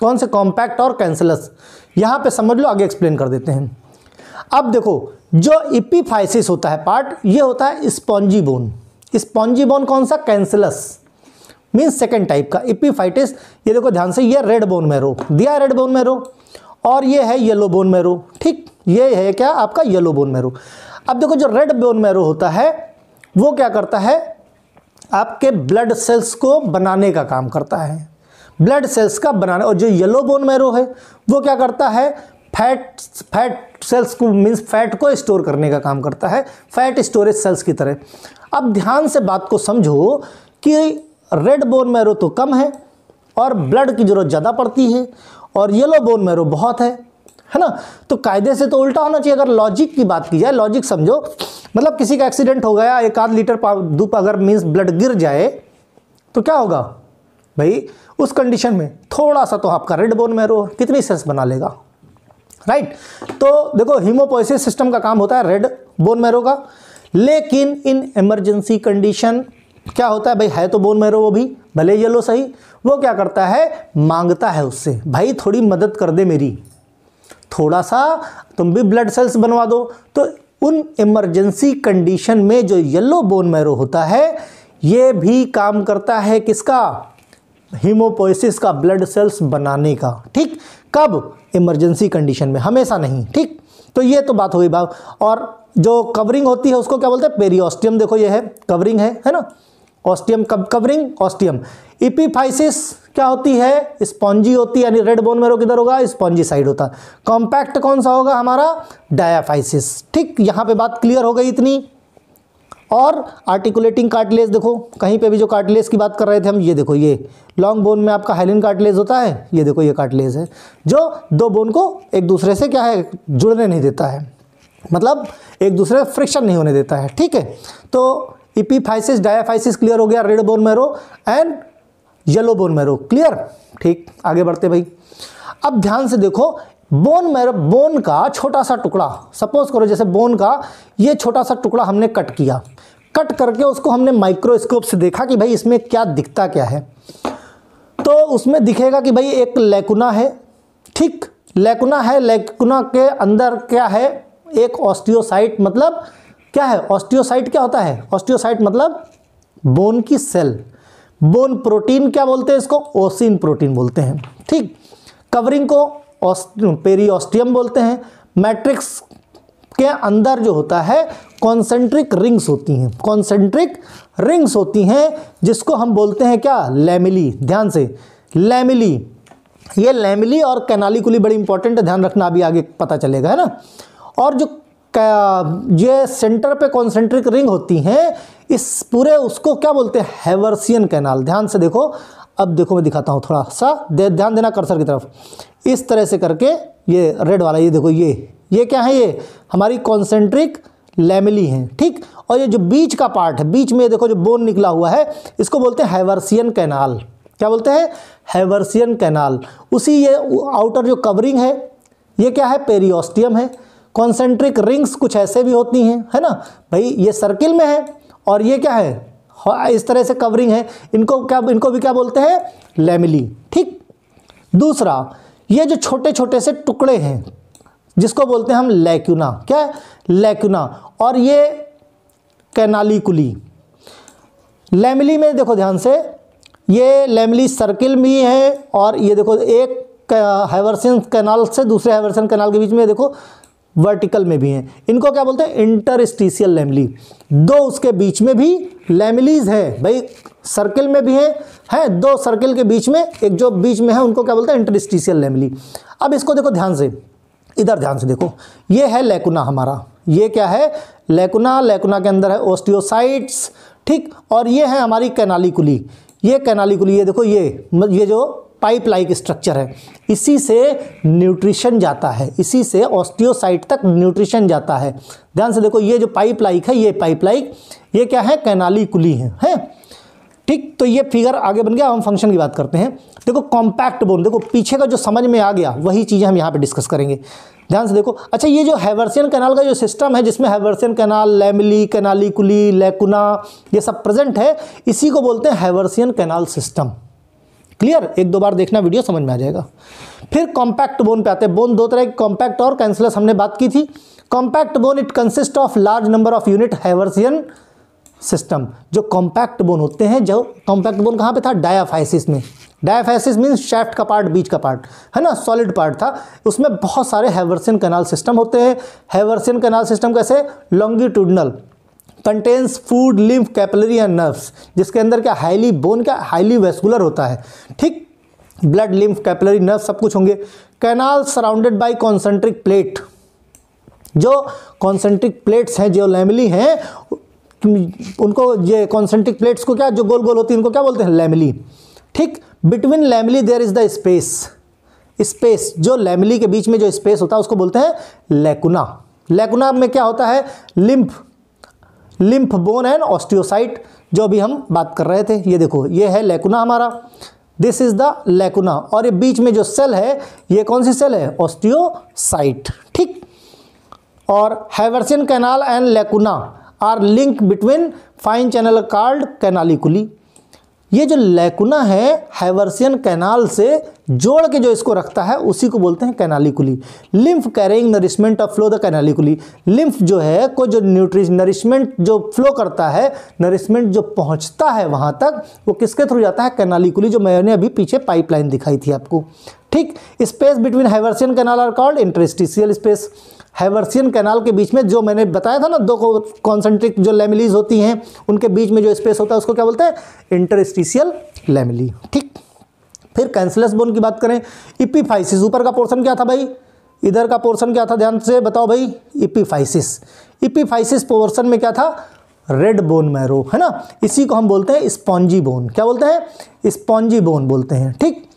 कौन से? कॉम्पैक्ट और कैंसलस। यहाँ पे समझ लो, आगे एक्सप्लेन कर देते हैं। अब देखो, जो इपीफाइसिस होता है पार्ट, ये होता है स्पॉन्जी बोन। स्पॉन्जी बोन कौन सा? कैंसलस, मीन्स सेकेंड टाइप का इपीफाइटिस। ये देखो ध्यान से, ये रेड बोन मैरो दिया, रेड बोन मैरो, और ये है येलो बोन मैरो। ठीक, ये है क्या आपका येलो बोन मैरो। अब देखो, जो रेड बोन मैरो होता है वो क्या करता है? आपके ब्लड सेल्स को बनाने का काम करता है, ब्लड सेल्स का बनाने। और जो येलो बोन मैरो है वो क्या करता है? फैट फैट सेल्स को, मीन्स फैट को स्टोर करने का काम करता है, फैट स्टोरेज सेल्स की तरह। अब ध्यान से बात को समझो कि रेड बोन मैरो तो कम है और ब्लड की ज़रूरत ज़्यादा पड़ती है, और येलो बोन मैरो बहुत है, है ना। तो कायदे से तो उल्टा होना चाहिए। अगर लॉजिक की बात की जाए, लॉजिक समझो, मतलब किसी का एक्सीडेंट हो गया, एक आध लीटर दूध अगर मीन्स ब्लड गिर जाए तो क्या होगा भाई? उस कंडीशन में थोड़ा सा तो आपका रेड बोन मैरो कितनी सेल्स बना लेगा, राइट। तो देखो, हीमोपोइसिस सिस्टम का काम होता है रेड बोन मैरो का। लेकिन इन इमरजेंसी कंडीशन क्या होता है भाई? है तो बोन मैरो, वो भी भले येलो सही, वो क्या करता है? मांगता है उससे, भाई थोड़ी मदद कर दे मेरी, थोड़ा सा तुम भी ब्लड सेल्स बनवा दो। तो उन इमरजेंसी कंडीशन में जो येलो बोन मैरो होता है, ये भी काम करता है किसका? हीमोपोइसिस का, ब्लड सेल्स बनाने का। ठीक, कब? इमरजेंसी कंडीशन में, हमेशा नहीं। ठीक, तो ये तो बात हो गई बाब। और जो कवरिंग होती है उसको क्या बोलते हैं? पेरियोस्टियम। देखो ये है कवरिंग, है है ना, ऑस्टियम कब कवरिंग, ऑस्टियम। इपीफाइसिस क्या होती है? स्पॉन्जी होती है, यानी रेड बोन मैरो किधर होगा? स्पॉन्जी साइड होता। कॉम्पैक्ट कौन सा होगा हमारा? डायाफाइसिस। ठीक, यहाँ पे बात क्लियर हो गई इतनी। और आर्टिकुलेटिंग कार्टिलेज, देखो कहीं पे भी जो कार्टिलेज की बात कर रहे थे हम, ये देखो, ये लॉन्ग बोन में आपका हाइलिन कार्टिलेज होता है, ये देखो ये कार्टिलेज है जो दो बोन को एक दूसरे से क्या है? जुड़ने नहीं देता है, मतलब एक दूसरे फ्रिक्शन नहीं होने देता है। ठीक है, तो इपीफाइसिस डायाफाइसिस क्लियर हो गया, red bone marrow and yellow bone marrow clear. ठीक, आगे बढ़ते भाई। अब ध्यान से देखो, बोन मैरो, बोन का छोटा सा टुकड़ा, सपोज करो जैसे बोन का ये छोटा सा टुकड़ा हमने कट किया, कट करके उसको हमने माइक्रोस्कोप से देखा कि भाई इसमें क्या दिखता क्या है। तो उसमें दिखेगा कि भाई एक लैकुना है, ठीक, लैकुना है, लैकुना के अंदर क्या है? एक ऑस्टियोसाइट, मतलब क्या है? ऑस्टियोसाइट क्या होता है? ऑस्टियोसाइट मतलब बोन की सेल, बोन प्रोटीन। क्या बोलते हैं इसको? ओसिन प्रोटीन बोलते हैं। ठीक, कवरिंग को पेरियोस्टियम बोलते हैं। मैट्रिक्स के अंदर जो होता है कॉन्सेंट्रिक रिंग्स होती हैं, कॉन्सेंट्रिक रिंग्स होती हैं जिसको हम बोलते हैं क्या? लैमिली। ध्यान से, लैमिली, ये लैमिली और कैनालिकुली बड़ी इंपॉर्टेंट है, ध्यान रखना, अभी आगे पता चलेगा, है ना। और जो ये सेंटर पे कॉन्सेंट्रिक रिंग होती हैं, इस पूरे उसको क्या बोलते हैं? Haversian canal. ध्यान से देखो, अब देखो मैं दिखाता हूँ, थोड़ा सा ध्यान देना कर्सर की तरफ, इस तरह से करके ये रेड वाला, ये देखो, ये ये क्या है? ये हमारी कॉन्सेंट्रिक लैमिली हैं। ठीक, और ये जो बीच का पार्ट है, बीच में देखो जो बोन निकला हुआ है, इसको बोलते हैं हैवर्सियन कैनाल। क्या बोलते हैं? Haversian canal. उसी ये आउटर जो कवरिंग है, ये क्या है? पेरियोस्टियम है। कॉन्सेंट्रिक रिंग्स कुछ ऐसे भी होती हैं, है ना भाई, ये सर्किल में है और ये क्या है? इस तरह से कवरिंग है, इनको क्या, इनको भी क्या बोलते हैं? लैमिली। ठीक, दूसरा ये जो छोटे छोटे से टुकड़े हैं जिसको बोलते हैं हम लैक्यूना। क्या है? लैक्यूना। और ये कैनालिकुली। लैमिली में देखो ध्यान से, ये लैमिली सर्किल भी है, और ये देखो एक हैवर्सियन कैनाल से दूसरे हैवर्सियन कैनाल के बीच में देखो वर्टिकल में भी हैं। इनको क्या बोलते हैं? Interstitial lamellae. दो उसके बीच में भी लैमिलीज है भाई, सर्किल में भी है, है दो सर्किल के बीच में, एक जो बीच में है उनको क्या बोलते हैं? Interstitial lamellae. अब इसको देखो ध्यान से, इधर ध्यान से देखो, ये है लैकुना हमारा, ये क्या है? लैकुना। लैकुना के अंदर है ओस्टियोसाइट्स। ठीक, और ये है हमारी कैनालिकुली, ये कैनालिकुली, ये देखो, ये ये जो पाइप लाइक स्ट्रक्चर है, इसी से न्यूट्रिशन जाता है, इसी से ऑस्टियोसाइट तक न्यूट्रिशन जाता है। ध्यान से देखो, ये जो पाइप लाइक है, ये पाइप लाइक, ये क्या है? कैनालिकुली है, है। ठीक, तो ये फिगर आगे बन गया। हम फंक्शन की बात करते हैं। देखो कॉम्पैक्ट बोन, देखो पीछे का जो समझ में आ गया वही चीज़ें हम यहाँ पे डिस्कस करेंगे। ध्यान से देखो। अच्छा, ये जो हैवर्सियन कैनाल का जो सिस्टम है जिसमें Haversian canal, lamellae, canaliculi, lacuna ये सब प्रेजेंट है, इसी को बोलते हैं हैवर्सियन कैनाल सिस्टम। क्लियर, एक दो बार देखना, वीडियो समझ में आ जाएगा। फिर कॉम्पैक्ट बोन पे आते हैं। बोन दो तरह की, कॉम्पैक्ट और कैंसिलस, हमने बात की थी। Compact bone it consist of large number of unit Haversian system. जो कॉम्पैक्ट बोन होते हैं, जो कॉम्पैक्ट बोन कहाँ पे था? डायाफाइसिस में। डायाफाइसिस मीन्स शाफ्ट का पार्ट, बीच का पार्ट है ना, सॉलिड पार्ट था। उसमें बहुत सारे हैवर्सियन कैनाल सिस्टम होते हैं। हैवर्सियन कैनाल सिस्टम कैसे? Longitudinal, contains food, lymph, capillary and nerves, जिसके अंदर क्या हाईली बोन क्या हाईली वेस्कुलर होता है। ठीक, ब्लड, लिम्फ, कैपिलरी, नर्व सब कुछ होंगे। Canal surrounded by concentric plate. जो कॉन्सेंट्रिक प्लेट्स हैं, जो लैमिली हैं, उनको, ये कॉन्सेंट्रिक प्लेट्स को क्या, जो गोल गोल होती है, इनको क्या बोलते हैं? लैमिली। ठीक, between lamellae there is the space. Space, जो लैमिली के बीच में जो स्पेस होता है उसको बोलते हैं लैकुना। लैकुना में क्या होता है? Lymph, lymph bone and osteocyte, जो अभी हम बात कर रहे थे। ये देखो, ये है लैकुना हमारा, दिस इज द लैकुना। और ये बीच में जो सेल है, ये कौन सी सेल है? ऑस्टियोसाइट। ठीक, और Haversian canal and lacuna are link between fine channel called canaliculi. ये जो लैकुना है हैवर्सियन कैनाल से जोड़ के जो इसको रखता है उसी को बोलते हैं canaliculi. Lymph carrying nourishment of flow the canaliculi. Lymph जो है को जो न्यूट्रिश नरिशमेंट जो फ्लो करता है, नरिशमेंट जो पहुंचता है वहां तक, वो किसके थ्रू जाता है? कैनालिकुली, जो मैंने अभी पीछे पाइपलाइन दिखाई थी आपको। ठीक, space between Haversian canal are called interstitial space. Haversian canal के बीच में जो मैंने बताया था ना, दो कॉन्सेंट्रिक जो लैमिलीज होती हैं उनके बीच में जो स्पेस होता है उसको क्या बोलते हैं? Interstitial lamellae. ठीक, फिर कैंसिलस बोन की बात करें, इपीफाइसिस। ऊपर का पोर्शन क्या था भाई? इधर का पोर्शन क्या था? ध्यान से बताओ भाई, इपीफाइसिस। इपीफाइसिस पोर्शन में क्या था? रेड बोन मैरो, है ना। इसी को हम बोलते हैं स्पॉन्जी बोन। क्या बोलते हैं? स्पॉन्जी बोन बोलते हैं। ठीक,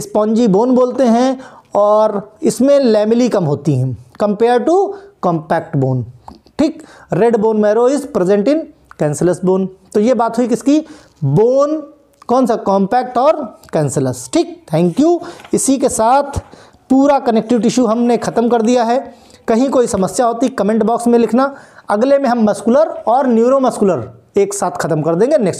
स्पॉन्जी बोन बोलते हैं। और इसमें लैमिली कम होती हैं कंपेयर टू कॉम्पैक्ट बोन। ठीक, red bone marrow is present in cancellous bone. तो ये बात हुई किसकी? बोन कौन सा? कॉम्पैक्ट और कैंसिलस। ठीक, थैंक यू। इसी के साथ पूरा कनेक्टिव टिश्यू हमने ख़त्म कर दिया है। कहीं कोई समस्या होती कमेंट बॉक्स में लिखना। अगले में हम मस्कुलर और न्यूरोमस्कुलर एक साथ ख़त्म कर देंगे नेक्स्ट।